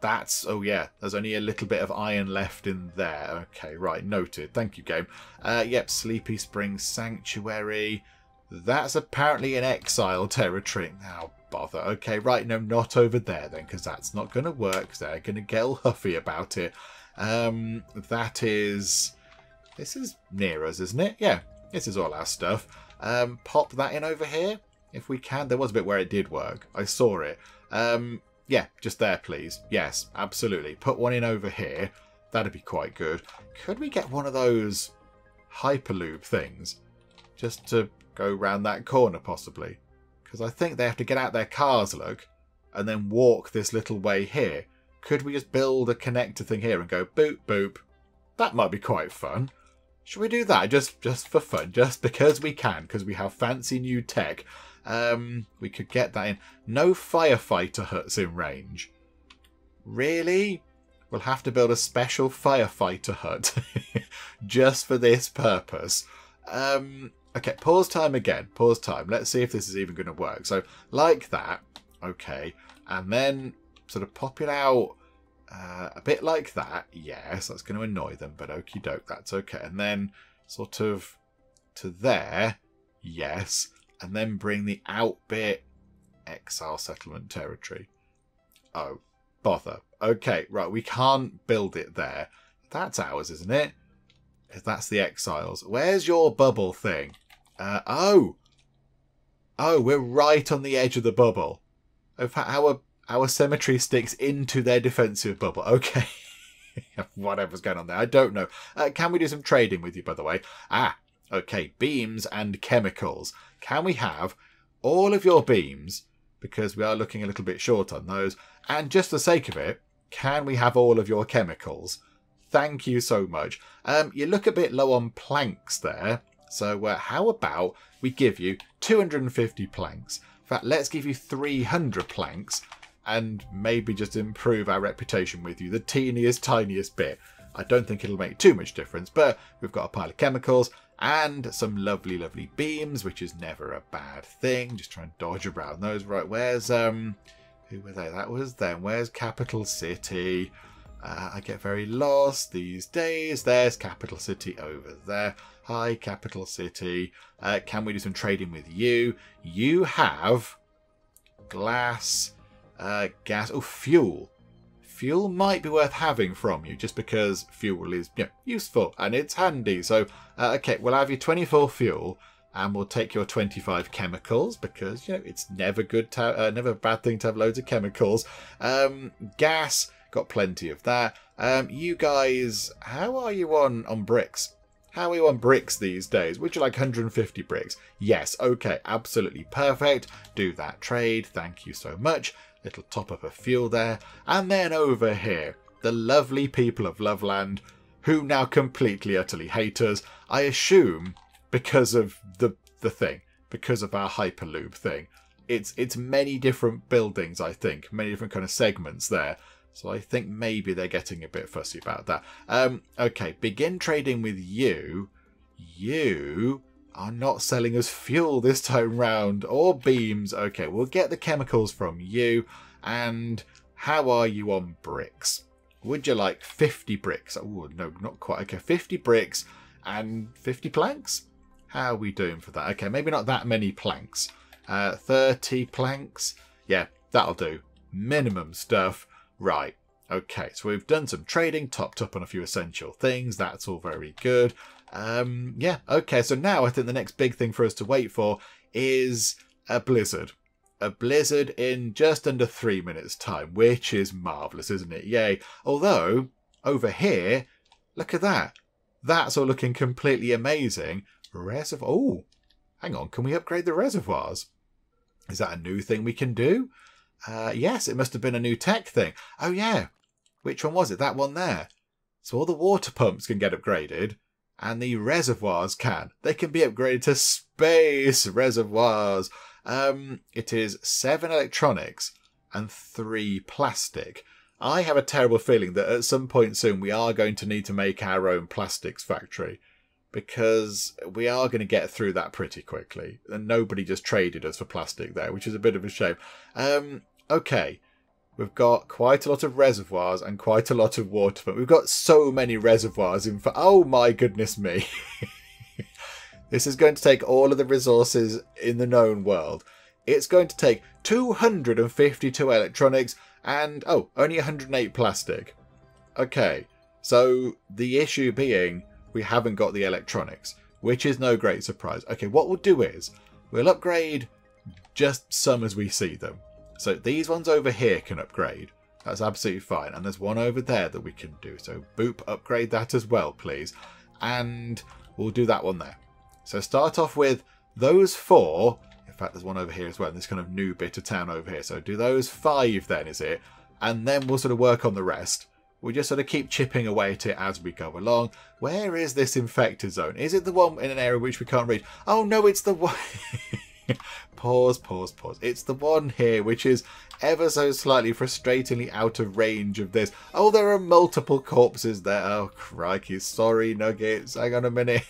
That's... oh, yeah. There's only a little bit of iron left in there. Okay, right. Noted. Thank you, game. Yep, Sleepy Springs Sanctuary. That's apparently an exile territory. Now, bother. Okay, right. No, not over there then, because that's not going to work. They're going to get all huffy about it. That is... this is near us, isn't it? Yeah, this is all our stuff. Pop that in over here, if we can. There was a bit where it did work. I saw it. Yeah, just there, please. Yes, absolutely. Put one in over here. That'd be quite good. Could we get one of those hyperlube things just to go round that corner, possibly? Because I think they have to get out their cars, look, and then walk this little way here. Could we just build a connector thing here and go boop, boop? That might be quite fun. Should we do that just for fun? Just because we can, because we have fancy new tech. We could get that in. No firefighter huts in range. Really? We'll have to build a special firefighter hut just for this purpose. Okay, pause time again. Pause time. Let's see if this is even going to work. So, like that. Okay. And then sort of pop it out. A bit like that, yes, that's going to annoy them, but okie doke, that's okay. And then sort of to there, yes, and then bring the out bit, exile settlement territory. Oh, bother. Okay, right, we can't build it there. That's ours, isn't it? That's the exiles. Where's your bubble thing? Oh, we're right on the edge of the bubble. In fact, our cemetery sticks into their defensive bubble. Okay. Whatever's going on there. I don't know. Can we do some trading with you, by the way? Ah, okay. Beams and chemicals. Can we have all of your beams? Because we are looking a little bit short on those. And just for the sake of it, can we have all of your chemicals? Thank you so much. You look a bit low on planks there. So how about we give you 250 planks? In fact, let's give you 300 planks. And maybe just improve our reputation with you the teeniest, tiniest bit. I don't think it'll make too much difference, but we've got a pile of chemicals and some lovely, lovely beams, which is never a bad thing. Just try and dodge around those. Right, where's... who were they? That was them. Where's Capital City? I get very lost these days. There's Capital City over there. Hi, Capital City. Can we do some trading with you? You have glass... gas, oh, fuel. Fuel might be worth having from you just because fuel is, you know, useful and it's handy. So, okay, we'll have your 24 fuel and we'll take your 25 chemicals because, you know, it's never good to, never a bad thing to have loads of chemicals. Gas, got plenty of that. You guys, how are you on bricks? How are you on bricks these days? Would you like 150 bricks? Yes, okay, absolutely perfect. Do that trade. Thank you so much. Little top up of fuel there. And then over here, the lovely people of Loveland, who now completely, utterly hate us, I assume because of the thing, because of our hyperloop thing. It's many different buildings, I think, many different kind of segments there. So I think maybe they're getting a bit fussy about that. Okay, begin trading with you. You are not selling us fuel this time round or beams. Okay, we'll get the chemicals from you. And how are you on bricks? Would you like 50 bricks? Oh, no, not quite. Okay, 50 bricks and 50 planks? How are we doing for that? Okay, maybe not that many planks. 30 planks. Yeah, that'll do. Minimum stuff. Right. Okay, so we've done some trading, topped up on a few essential things. That's all very good. Yeah, okay, so now I think the next big thing for us to wait for is a blizzard. A blizzard in just under 3 minutes time, which is marvellous, isn't it? Yay. Although, over here, look at that. That's all looking completely amazing. Reservoir. Oh, hang on. Can we upgrade the reservoirs? Is that a new thing we can do? Yes, it must have been a new tech thing. Oh, yeah. Which one was it? That one there. So all the water pumps can get upgraded. And the reservoirs can. They can be upgraded to space reservoirs. It is 7 electronics and 3 plastic. I have a terrible feeling that at some point soon we are going to need to make our own plastics factory, because we are going to get through that pretty quickly. And nobody just traded us for plastic there, which is a bit of a shame. Okay, we've got quite a lot of reservoirs and quite a lot of water, but we've got so many reservoirs in for... Oh my goodness me. This is going to take all of the resources in the known world. It's going to take 252 electronics and, oh, only 108 plastic. Okay, so the issue being we haven't got the electronics, which is no great surprise. Okay, what we'll do is we'll upgrade just some as we see them. So these ones over here can upgrade. That's absolutely fine. And there's one over there that we can do. So boop, upgrade that as well, please. And we'll do that one there. So start off with those four. In fact, there's one over here as well, in this kind of new bit of town over here. So do those five then, is it? And then we'll sort of work on the rest. We just sort of keep chipping away at it as we go along. Where is this infected zone? Is it the one in an area which we can't reach? Oh, no, it's the one... Pause, pause, pause. It's the one here which is ever so slightly frustratingly out of range of this. Oh, there are multiple corpses there. Oh, crikey. Sorry, Nuggets. Hang on a minute.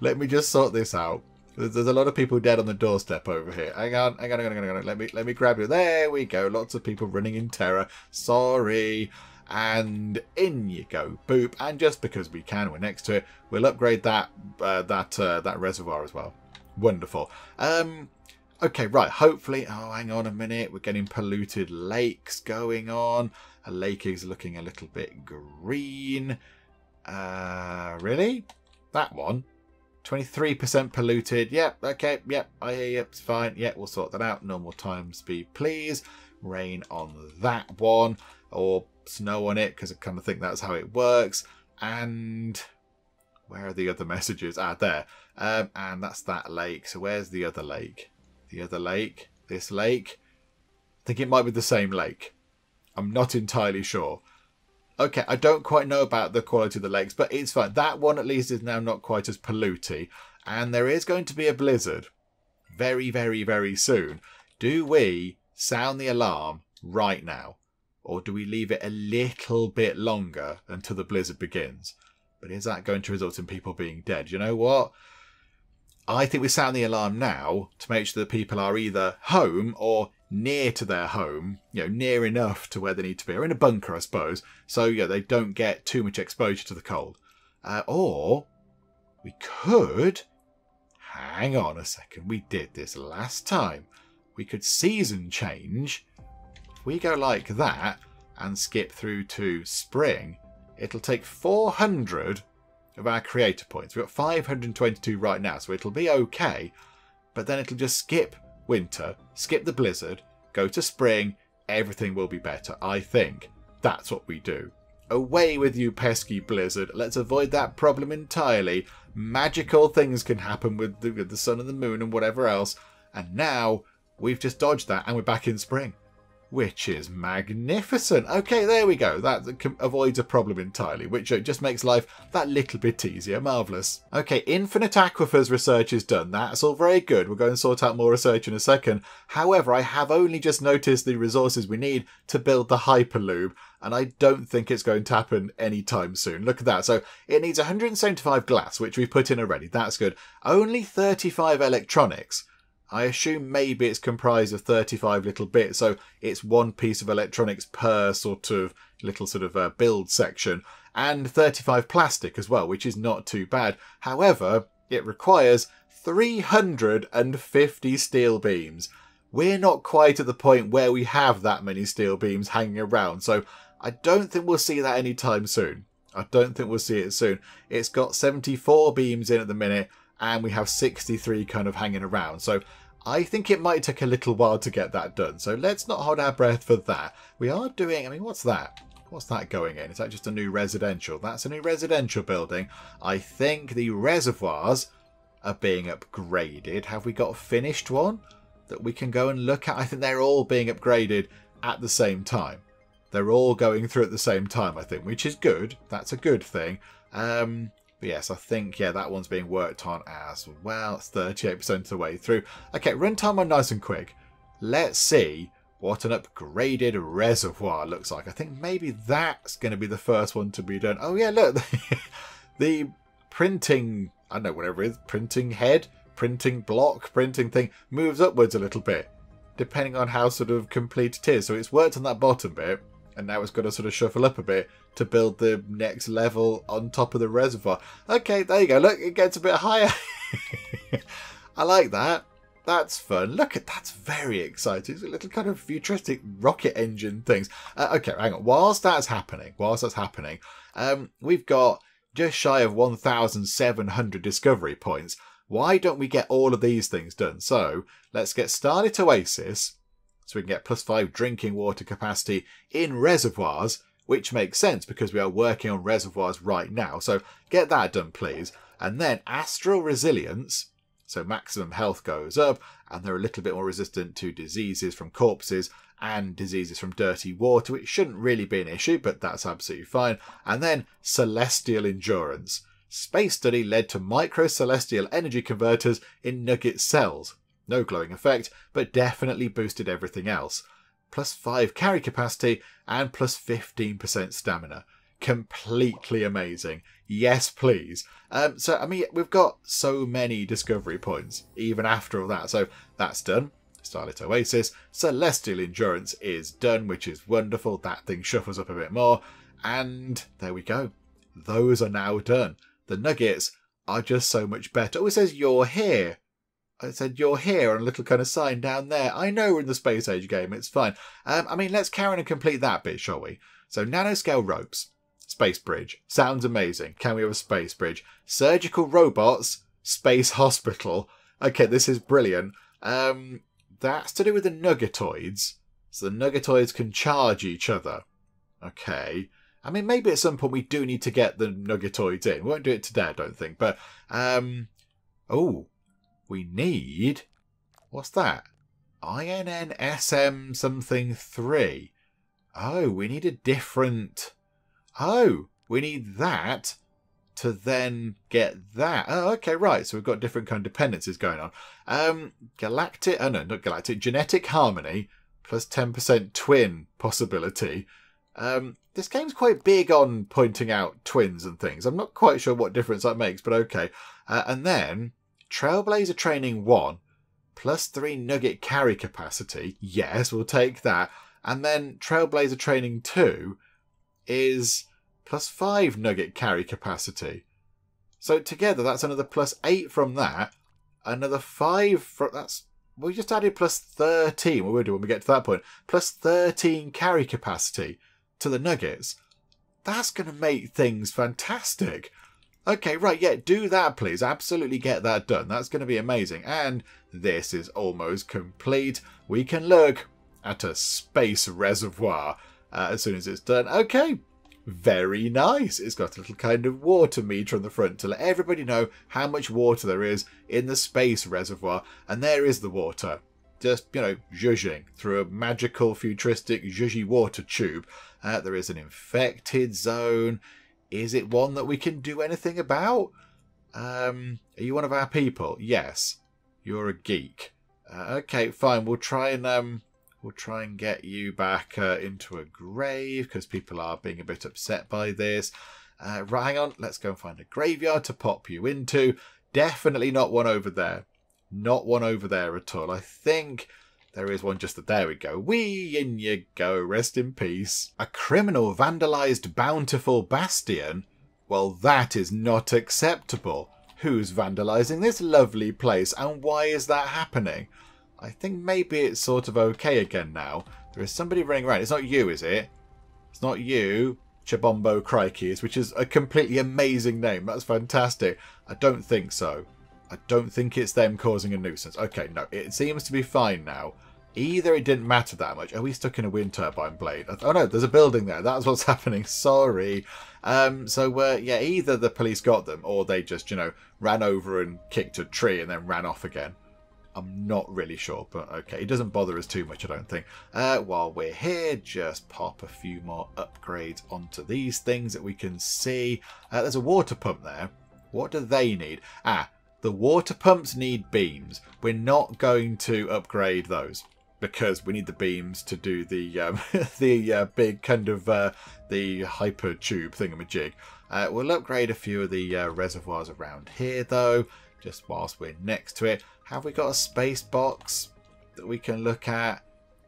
Let me just sort this out. There's a lot of people dead on the doorstep over here. Hang on, hang on, hang on, hang on. Let me grab you. There we go. Lots of people running in terror. Sorry. And in you go, boop. And just because we can, we're next to it. We'll upgrade that that reservoir as well. Wonderful. Okay, right. Hopefully. Oh, hang on a minute. We're getting polluted lakes going on. A lake is looking a little bit green. Really? That one. 23% polluted. Yep, okay, yep, I hear you, it's fine. Yep, we'll sort that out. Normal time speed, please. Rain on that one, or snow on it, because I kind of think that's how it works. And where are the other messages? Ah, there. And that's that lake. So where's the other lake? The other lake? This lake? I think it might be the same lake. I'm not entirely sure. Okay, I don't quite know about the quality of the lakes, but it's fine. That one at least is now not quite as polluty. And there is going to be a blizzard very, very, very soon. Do we sound the alarm right now? Or do we leave it a little bit longer until the blizzard begins? But is that going to result in people being dead? You know what? I think we sound the alarm now to make sure that people are either home or near to their home, you know, near enough to where they need to be, or in a bunker, I suppose, so yeah, they don't get too much exposure to the cold. Or we could, hang on a second, we did this last time. We could season change. If we go like that and skip through to spring, it'll take 400 of our creator points. We've got 522 right now, so it'll be okay, but then it'll just skip winter, skip the blizzard, go to spring, everything will be better. I think that's what we do. Away with you, pesky blizzard. Let's avoid that problem entirely. Magical things can happen with the sun and the moon and whatever else. And now we've just dodged that and we're back in spring, which is magnificent. Okay, there we go. That avoids a problem entirely, which just makes life that little bit easier. Marvellous. Okay, infinite aquifers research is done. That's all very good. We'll go and sort out more research in a second. However, I have only just noticed the resources we need to build the hyperlube, and I don't think it's going to happen anytime soon. Look at that. So it needs 175 glass, which we've put in already. That's good. Only 35 electronics. I assume maybe it's comprised of 35 little bits, so it's one piece of electronics per sort of little build section, and 35 plastic as well, which is not too bad. However, it requires 350 steel beams. We're not quite at the point where we have that many steel beams hanging around, so I don't think we'll see that anytime soon. I don't think we'll see it soon. It's got 74 beams in at the minute, and we have 63 kind of hanging around. So I think it might take a little while to get that done. So let's not hold our breath for that. We are doing, I mean, what's that? What's that going in? Is that just a new residential? That's a new residential building. I think the reservoirs are being upgraded. Have we got a finished one that we can go and look at? I think they're all being upgraded at the same time. They're all going through at the same time, I think, which is good. That's a good thing. But yes, I think, yeah, that one's being worked on as well. It's 38% of the way through. Okay, run time on nice and quick. Let's see what an upgraded reservoir looks like. I think maybe that's going to be the first one to be done. Oh yeah, look, the printing, I don't know, whatever it is, printing head, printing block, printing thing, moves upwards a little bit, depending on how sort of complete it is. So it's worked on that bottom bit, and now it's got to sort of shuffle up a bit to build the next level on top of the reservoir. Okay, there you go. Look, it gets a bit higher. I like that. That's fun. Look at that's very exciting. It's a little kind of futuristic rocket engine things. Okay, hang on. Whilst that's happening, we've got just shy of 1,700 discovery points. Why don't we get all of these things done? So let's get Starlit Oasis, so we can get +5 drinking water capacity in reservoirs, which makes sense because we are working on reservoirs right now. So get that done, please. And then Astral Resilience, so maximum health goes up, and they're a little bit more resistant to diseases from corpses and diseases from dirty water, which shouldn't really be an issue, but that's absolutely fine. And then Celestial Endurance. Space study led to micro-celestial energy converters in nugget cells. No glowing effect, but definitely boosted everything else. +5 carry capacity and +15% stamina. Completely amazing. Yes, please. So, I mean, we've got so many discovery points, even after all that. So that's done. Starlit Oasis. Celestial Endurance is done, which is wonderful. That thing shuffles up a bit more. And there we go. Those are now done. The nuggets are just so much better. Oh, it says you're here. I said you're here on a little kind of sign down there. I know we're in the space age game. It's fine. I mean, let's carry on and complete that bit, shall we? So nanoscale ropes. Space bridge. Sounds amazing. Can we have a space bridge? Surgical robots. Space hospital. Okay, this is brilliant. That's to do with the nuggetoids. So the nuggetoids can charge each other. Okay. I mean, maybe at some point we do need to get the nuggetoids in. We won't do it today, I don't think. But, oh. We need, what's that? INNSM something 3. Oh, we need a different, oh, we need that to then get that. Oh, okay, right. So we've got different kind of dependencies going on. Galactic, oh no, not galactic, genetic harmony +10% twin possibility. This game's quite big on pointing out twins and things. I'm not quite sure what difference that makes, but okay. And then Trailblazer Training 1, +3 nugget carry capacity. Yes, we'll take that. And then Trailblazer Training 2 is +5 nugget carry capacity. So together, that's another +8 from that. Another 5 from... that's, we just added +13. What we'll do when we get to that point. +13 carry capacity to the nuggets. That's going to make things fantastic. Okay, right, yeah, do that, please. Absolutely get that done. That's going to be amazing. And this is almost complete. We can look at a space reservoir as soon as it's done. Okay, very nice. It's got a little kind of water meter on the front to let everybody know how much water there is in the space reservoir. And there is the water. Just, you know, zhuzhing through a magical, futuristic, zhuzhy water tube. There is an infected zone. Is it one that we can do anything about? Are you one of our people? Yes. You're a geek. Okay, fine. We'll try and get you back into a grave because people are being a bit upset by this. Right, hang on. Let's go and find a graveyard to pop you into. Definitely not one over there. Not one over there at all. I think there is one just there. We go. Wee in you go. Rest in peace. A criminal vandalised Bountiful Bastion? Well, that is not acceptable. Who's vandalising this lovely place? And why is that happening? I think maybe it's sort of okay again now. There is somebody running around. It's not you, is it? It's not you. Chabombo Crikeys, which is a completely amazing name. That's fantastic. I don't think so. I don't think it's them causing a nuisance. Okay, no. It seems to be fine now. Either it didn't matter that much. Are we stuck in a wind turbine blade? Oh no, there's a building there. That's what's happening. Sorry. Yeah, either the police got them or they just, you know, ran over and kicked a tree and then ran off again. I'm not really sure, but okay. It doesn't bother us too much, I don't think. While we're here, just pop a few more upgrades onto these things that we can see. There's a water pump there. What do they need? Ah, the water pumps need beams. We're not going to upgrade those. because we need the beams to do the big kind of the hyper tube thingamajig. We'll upgrade a few of the reservoirs around here though, just whilst we're next to it. Have we got a space box that we can look at?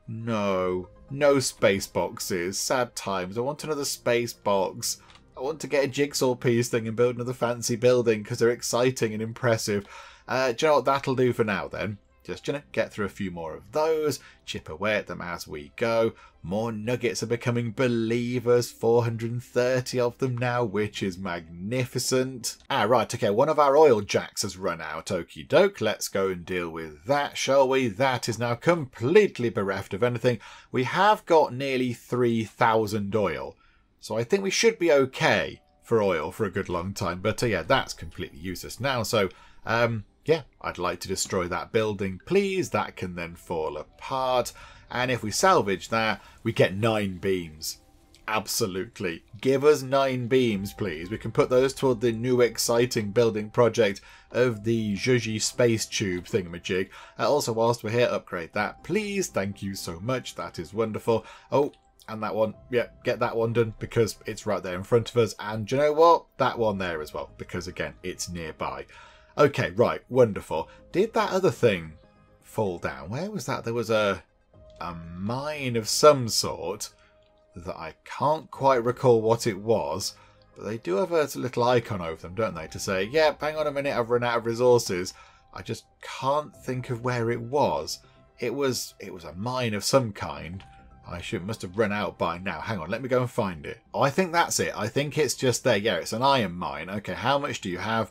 No, no space boxes. Sad times. I want another space box. I want to get a jigsaw piece thing and build another fancy building because they're exciting and impressive. Do you know what? That'll do for now then. Just gonna get through a few more of those, chip away at them as we go. More nuggets are becoming believers, 430 of them now, which is magnificent. Ah, right, okay, one of our oil jacks has run out, okie doke. Let's go and deal with that, shall we? That is now completely bereft of anything. We have got nearly 3,000 oil, so I think we should be okay for oil for a good long time. But yeah, that's completely useless now, so yeah, I'd like to destroy that building, please. That can then fall apart. And if we salvage that, we get 9 beams. Absolutely. Give us 9 beams, please. We can put those toward the new exciting building project of the Zhuzhi space tube thingamajig. Also, whilst we're here, upgrade that, please. Thank you so much. That is wonderful. Oh, and that one. Yeah, get that one done because it's right there in front of us. And you know what? That one there as well because, again, it's nearby. Okay, right, wonderful. Did that other thing fall down? Where was that? There was a mine of some sort that I can't quite recall what it was, but they do have a little icon over them, don't they, to say, yeah, hang on a minute, I've run out of resources. I just can't think of where it was. It was a mine of some kind. I must have run out by now. Hang on, let me go and find it. Oh, I think that's it. I think it's just there. Yeah, it's an iron mine. Okay, how much do you have?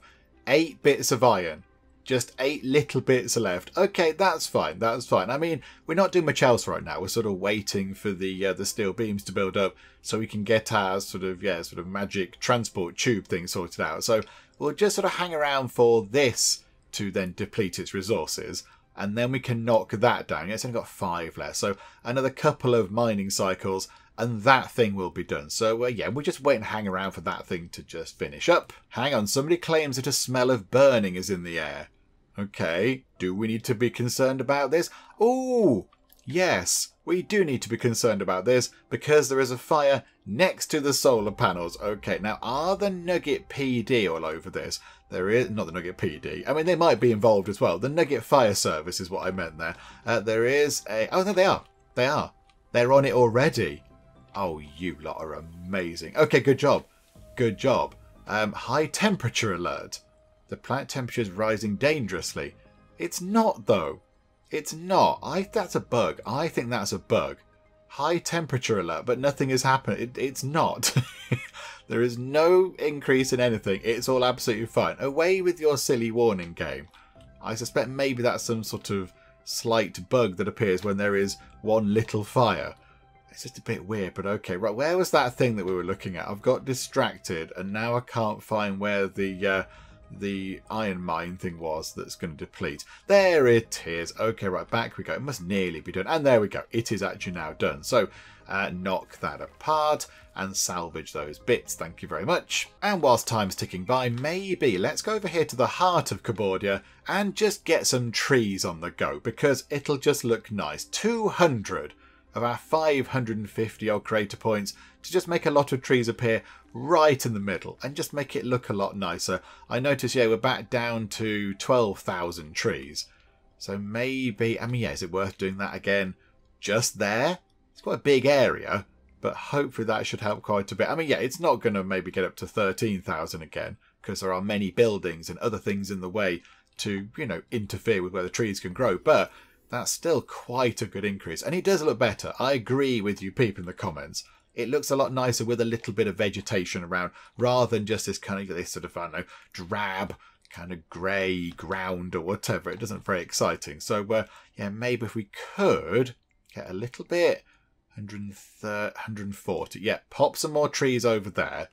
8 bits of iron. Just 8 little bits left. Okay, that's fine. That's fine. I mean, we're not doing much else right now. We're sort of waiting for the steel beams to build up so we can get our sort of magic transport tube thing sorted out. So we'll just sort of hang around for this to then deplete its resources, and then we can knock that down. Yeah, it's only got 5 left. So another couple of mining cycles, and that thing will be done. So, yeah, we'll just wait and hang around for that thing to just finish up. Hang on, somebody claims that a smell of burning is in the air. Okay, do we need to be concerned about this? Ooh, yes, we do need to be concerned about this because there is a fire next to the solar panels. Okay, now, are the Nugget PD all over this? There is, not the Nugget PD. I mean, they might be involved as well. The Nugget Fire Service is what I meant there. There is a, oh, no, they are. They are. They're on it already. Oh, you lot are amazing. Okay, good job. Good job. High temperature alert. The planet temperature is rising dangerously. It's not, though. It's not. That's a bug. I think that's a bug. High temperature alert, but nothing has happened. It's not. There is no increase in anything. It's all absolutely fine. Away with your silly warning game. I suspect maybe that's some sort of slight bug that appears when there is one little fire. It's just a bit weird, but okay. Right, where was that thing that we were looking at? I've got distracted, and now I can't find where the iron mine thing was that's going to deplete. There it is. Okay, right, back we go. It must nearly be done. And there we go. It is actually now done. So knock that apart and salvage those bits. Thank you very much. And whilst time's ticking by, maybe let's go over here to the heart of Cabordia and just get some trees on the go, because it'll just look nice. 200. Of our 550 odd crater points to just make a lot of trees appear right in the middle and just make it look a lot nicer. I notice, yeah, we're back down to 12,000 trees. So maybe, I mean, yeah, is it worth doing that again just there? It's quite a big area, but hopefully that should help quite a bit. I mean, yeah, it's not going to maybe get up to 13,000 again because there are many buildings and other things in the way to, you know, interfere with where the trees can grow, but that's still quite a good increase. And it does look better. I agree with you people in the comments. It looks a lot nicer with a little bit of vegetation around rather than just this kind of, this sort of, I don't know, drab kind of grey ground or whatever. It doesn't very exciting. So, yeah, maybe if we could get a little bit, 130, 140. Yeah, pop some more trees over there.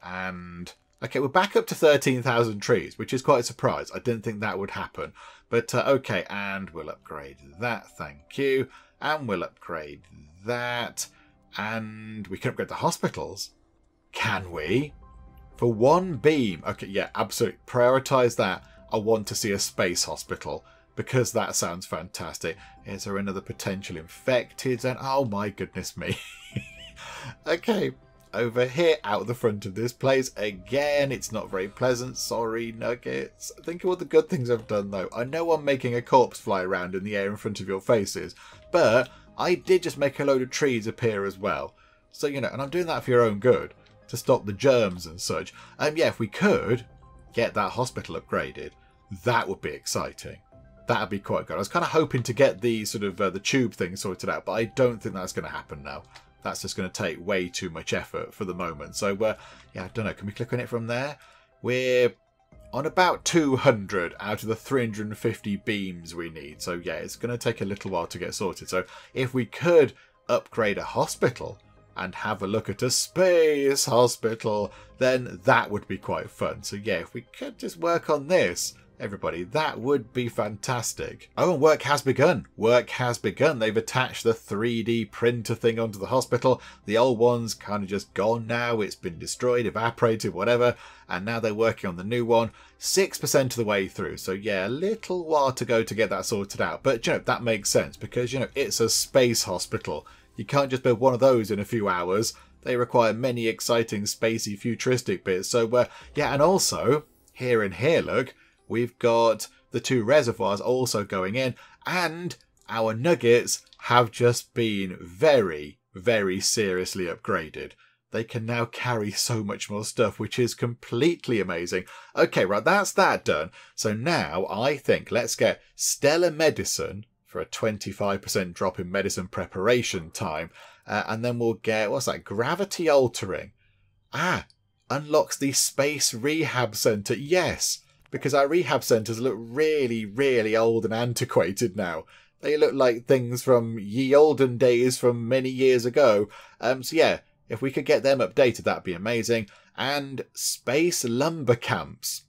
And, okay, we're back up to 13,000 trees, which is quite a surprise. I didn't think that would happen. But, okay, and we'll upgrade that, thank you. And we'll upgrade that. And we can upgrade the hospitals. Can we? For 1 beam. Okay, yeah, absolutely. Prioritise that. I want to see a space hospital. because that sounds fantastic. Is there another potential infected? And oh my goodness me. Okay, over here, out the front of this place. Again, it's not very pleasant. Sorry, nuggets. Think of all the good things I've done, though. I know I'm making a corpse fly around in the air in front of your faces, but I did just make a load of trees appear as well. So, you know, and I'm doing that for your own good, to stop the germs and such. Yeah, if we could get that hospital upgraded, that would be exciting. That'd be quite good. I was kind of hoping to get the sort of the tube thing sorted out, but I don't think that's going to happen now. That's just going to take way too much effort for the moment. So, yeah, I don't know. Can we click on it from there? We're on about 200 out of the 350 beams we need. So, yeah, it's going to take a little while to get sorted. So, if we could upgrade a hospital and have a look at a space hospital, then that would be quite fun. So, yeah, if we could just work on this, everybody, that would be fantastic. Oh, and work has begun. Work has begun. They've attached the 3D printer thing onto the hospital. The old one's kind of just gone now. It's been destroyed, evaporated, whatever. And now they're working on the new one. 6% of the way through. So yeah, a little while to go to get that sorted out. But you know, that makes sense because, you know, it's a space hospital. You can't just build one of those in a few hours. They require many exciting, spacey, futuristic bits. So yeah, and also here in here, look, we've got the two reservoirs also going in, and our nuggets have just been very, very seriously upgraded. They can now carry so much more stuff, which is completely amazing. Okay, right, that's that done. So now I think let's get Stellar Medicine for a 25% drop in medicine preparation time, and then we'll get, what's that, Gravity Altering. Ah, unlocks the Space Rehab Centre, yes. Because our rehab centres look really, really old and antiquated now. They look like things from ye olden days from many years ago. So yeah, if we could get them updated, that'd be amazing. And space lumber camps.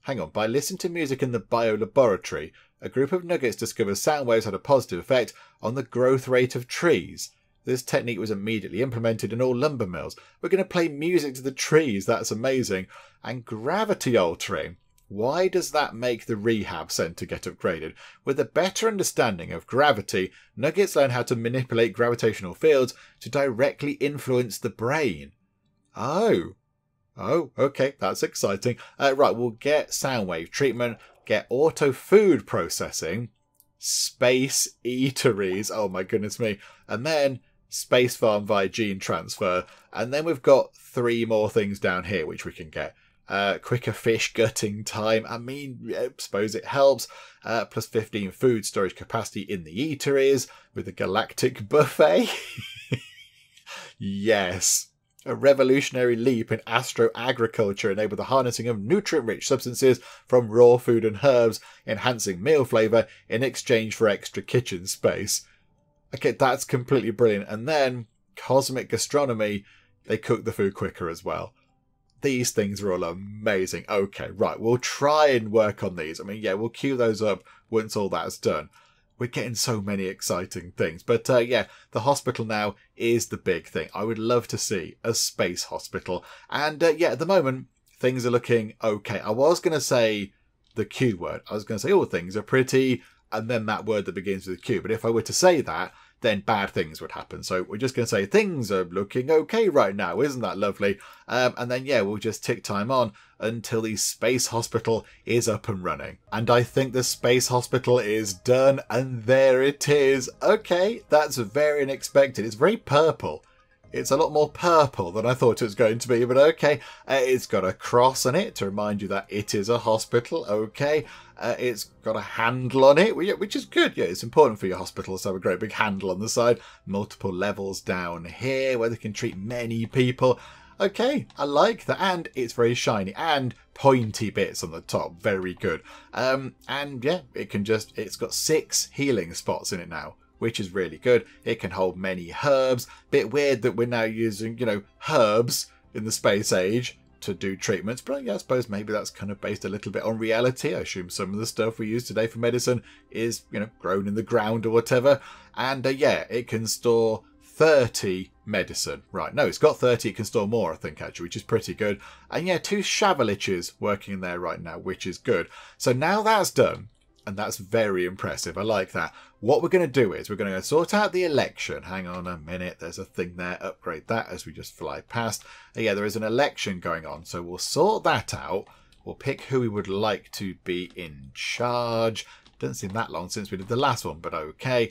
Hang on, by listening to music in the biolaboratory, a group of nuggets discovered sound waves had a positive effect on the growth rate of trees. This technique was immediately implemented in all lumber mills. We're going to play music to the trees, that's amazing. And gravity altering. Why does that make the rehab centre get upgraded? With a better understanding of gravity, nuggets learn how to manipulate gravitational fields to directly influence the brain. Oh. Oh, okay, that's exciting. Right, we'll get soundwave treatment, get auto food processing, space eateries, oh my goodness me, and then space farm via gene transfer. And then we've got three more things down here which we can get. Quicker fish gutting time. I mean, I suppose it helps. Plus 15 food storage capacity in the eateries with a galactic buffet. Yes. A revolutionary leap in astro-agriculture enabled the harnessing of nutrient-rich substances from raw food and herbs, enhancing meal flavour in exchange for extra kitchen space. Okay, that's completely brilliant. And then cosmic gastronomy, they cook the food quicker as well. These things are all amazing. Okay, right, we'll try and work on these. I mean, yeah, we'll queue those up once all that's done. We're getting so many exciting things. But yeah, the hospital now is the big thing. I would love to see a space hospital. And yeah, at the moment, things are looking okay. I was going to say the Q word. I was going to say all things are pretty, and then that word that begins with Q. But if I were to say that, then bad things would happen. So we're just going to say things are looking okay right now. Isn't that lovely? And then, yeah, we'll just tick time on until the space hospital is up and running. And I think the space hospital is done. And there it is. Okay, that's very unexpected. It's very purple. It's a lot more purple than I thought it was going to be, but okay. It's got a cross on it to remind you that it is a hospital, okay. It's got a handle on it, which is good. Yeah, it's important for your hospitals to have a great big handle on the side. Multiple levels down here where they can treat many people. Okay, I like that. And it's very shiny and pointy bits on the top. Very good. And yeah, it's got 6 healing spots in it now, which is really good. It can hold many herbs. Bit weird that we're now using, you know, herbs in the space age to do treatments. But yeah, I suppose maybe that's kind of based a little bit on reality. I assume some of the stuff we use today for medicine is, you know, grown in the ground or whatever. And yeah, it can store 30 medicine. Right, no, it's got 30. It can store more, I think, actually, which is pretty good. And yeah, 2 Shavaliches working in there right now, which is good. So now that's done. And that's very impressive. I like that. What we're going to do is we're going to sort out the election. Hang on a minute. There's a thing there. Upgrade that as we just fly past. Yeah, there is an election going on. So we'll sort that out. We'll pick who we would like to be in charge. Doesn't seem that long since we did the last one, but okay.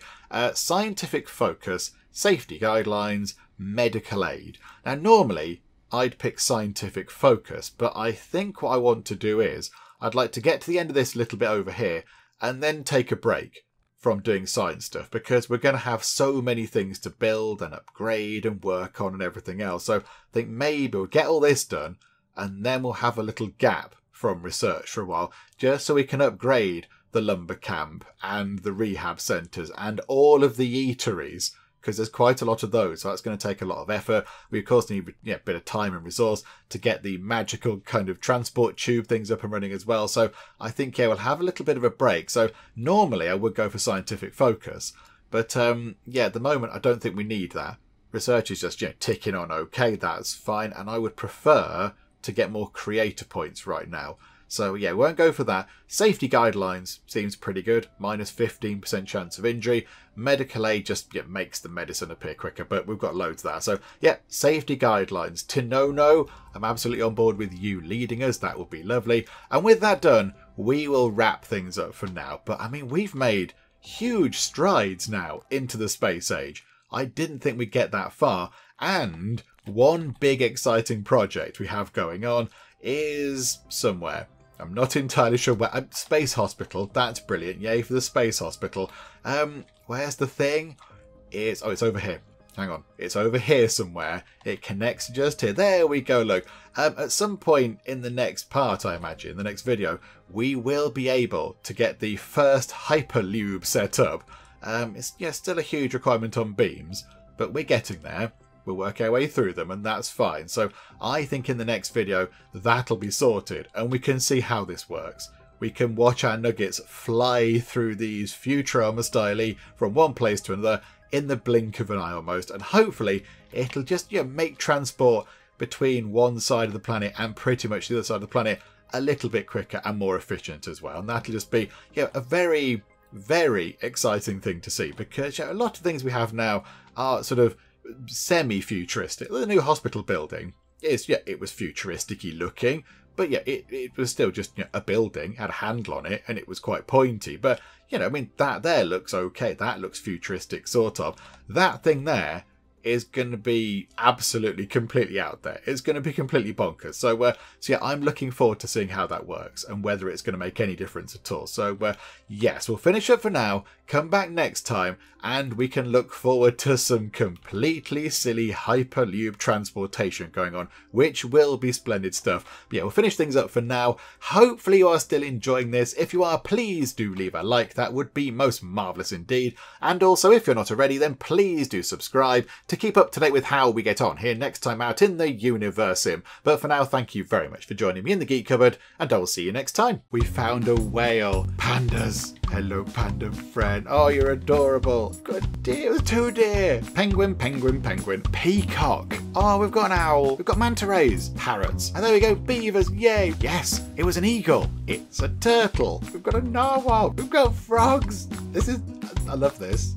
Scientific focus, safety guidelines, medical aid. Now, normally I'd pick scientific focus, but I think what I want to do is I'd like to get to the end of this little bit over here and then take a break from doing science stuff, because we're going to have so many things to build and upgrade and work on and everything else. So I think maybe we'll get all this done and then we'll have a little gap from research for a while, just so we can upgrade the lumber camp and the rehab centres and all of the eateries, because there's quite a lot of those. So that's going to take a lot of effort. We, of course, need a bit of time and resource to get the magical kind of transport tube things up and running as well. So I think, yeah, we'll have a little bit of a break. So normally I would go for scientific focus. But, yeah, at the moment, I don't think we need that. Research is just, ticking on. Okay, that's fine. And I would prefer to get more creator points right now. So, yeah, won't go for that. Safety guidelines seems pretty good. Minus 15% chance of injury. Medical aid just makes the medicine appear quicker, but we've got loads there. So, yeah, safety guidelines. Tinono, I'm absolutely on board with you leading us. That would be lovely. And with that done, we will wrap things up for now. But, I mean, we've made huge strides now into the space age. I didn't think we'd get that far. And one big exciting project we have going on is somewhere. I'm not entirely sure where. Space hospital. That's brilliant. Yay for the space hospital. Where's the thing? It's over here. Hang on. It's over here somewhere. It connects just here. There we go. Look. At some point in the next part, I imagine, the next video, we will be able to get the first hyperlube set up. It's still a huge requirement on beams, but we're getting there. We'll work our way through them, and that's fine. So I think in the next video, that'll be sorted, and we can see how this works. We can watch our nuggets fly through these Futurama style from one place to another in the blink of an eye almost, and hopefully it'll just make transport between one side of the planet and pretty much the other side of the planet a little bit quicker and more efficient as well. And that'll just be a very, very exciting thing to see, because a lot of things we have now are sort of semi-futuristic. The new hospital building is, it was futuristic-y looking, but it was still just a building, had a handle on it, and it was quite pointy. But I mean, that there looks okay. That looks futuristic, sort of. That thing there is going to be absolutely completely out there. It's going to be completely bonkers. So, I'm looking forward to seeing how that works and whether it's going to make any difference at all. So, yes, we'll finish up for now. Come back next time and we can look forward to some completely silly hyperlube transportation going on, which will be splendid stuff. But, we'll finish things up for now. Hopefully you are still enjoying this. If you are, please do leave a like. That would be most marvellous indeed. And also, if you're not already, then please do subscribe to keep up to date with how we get on here next time out in the Universim. But for now, thank you very much for joining me in the Geek Cupboard, and I will see you next time. We found a whale. Pandas. Hello, panda friend. Oh, you're adorable. Good deer. Two deer. Penguin, penguin, penguin. Peacock. Oh, we've got an owl. We've got manta rays. Parrots. And there we go. Beavers. Yay. Yes, it was an eagle. It's a turtle. We've got a narwhal. We've got frogs. I love this.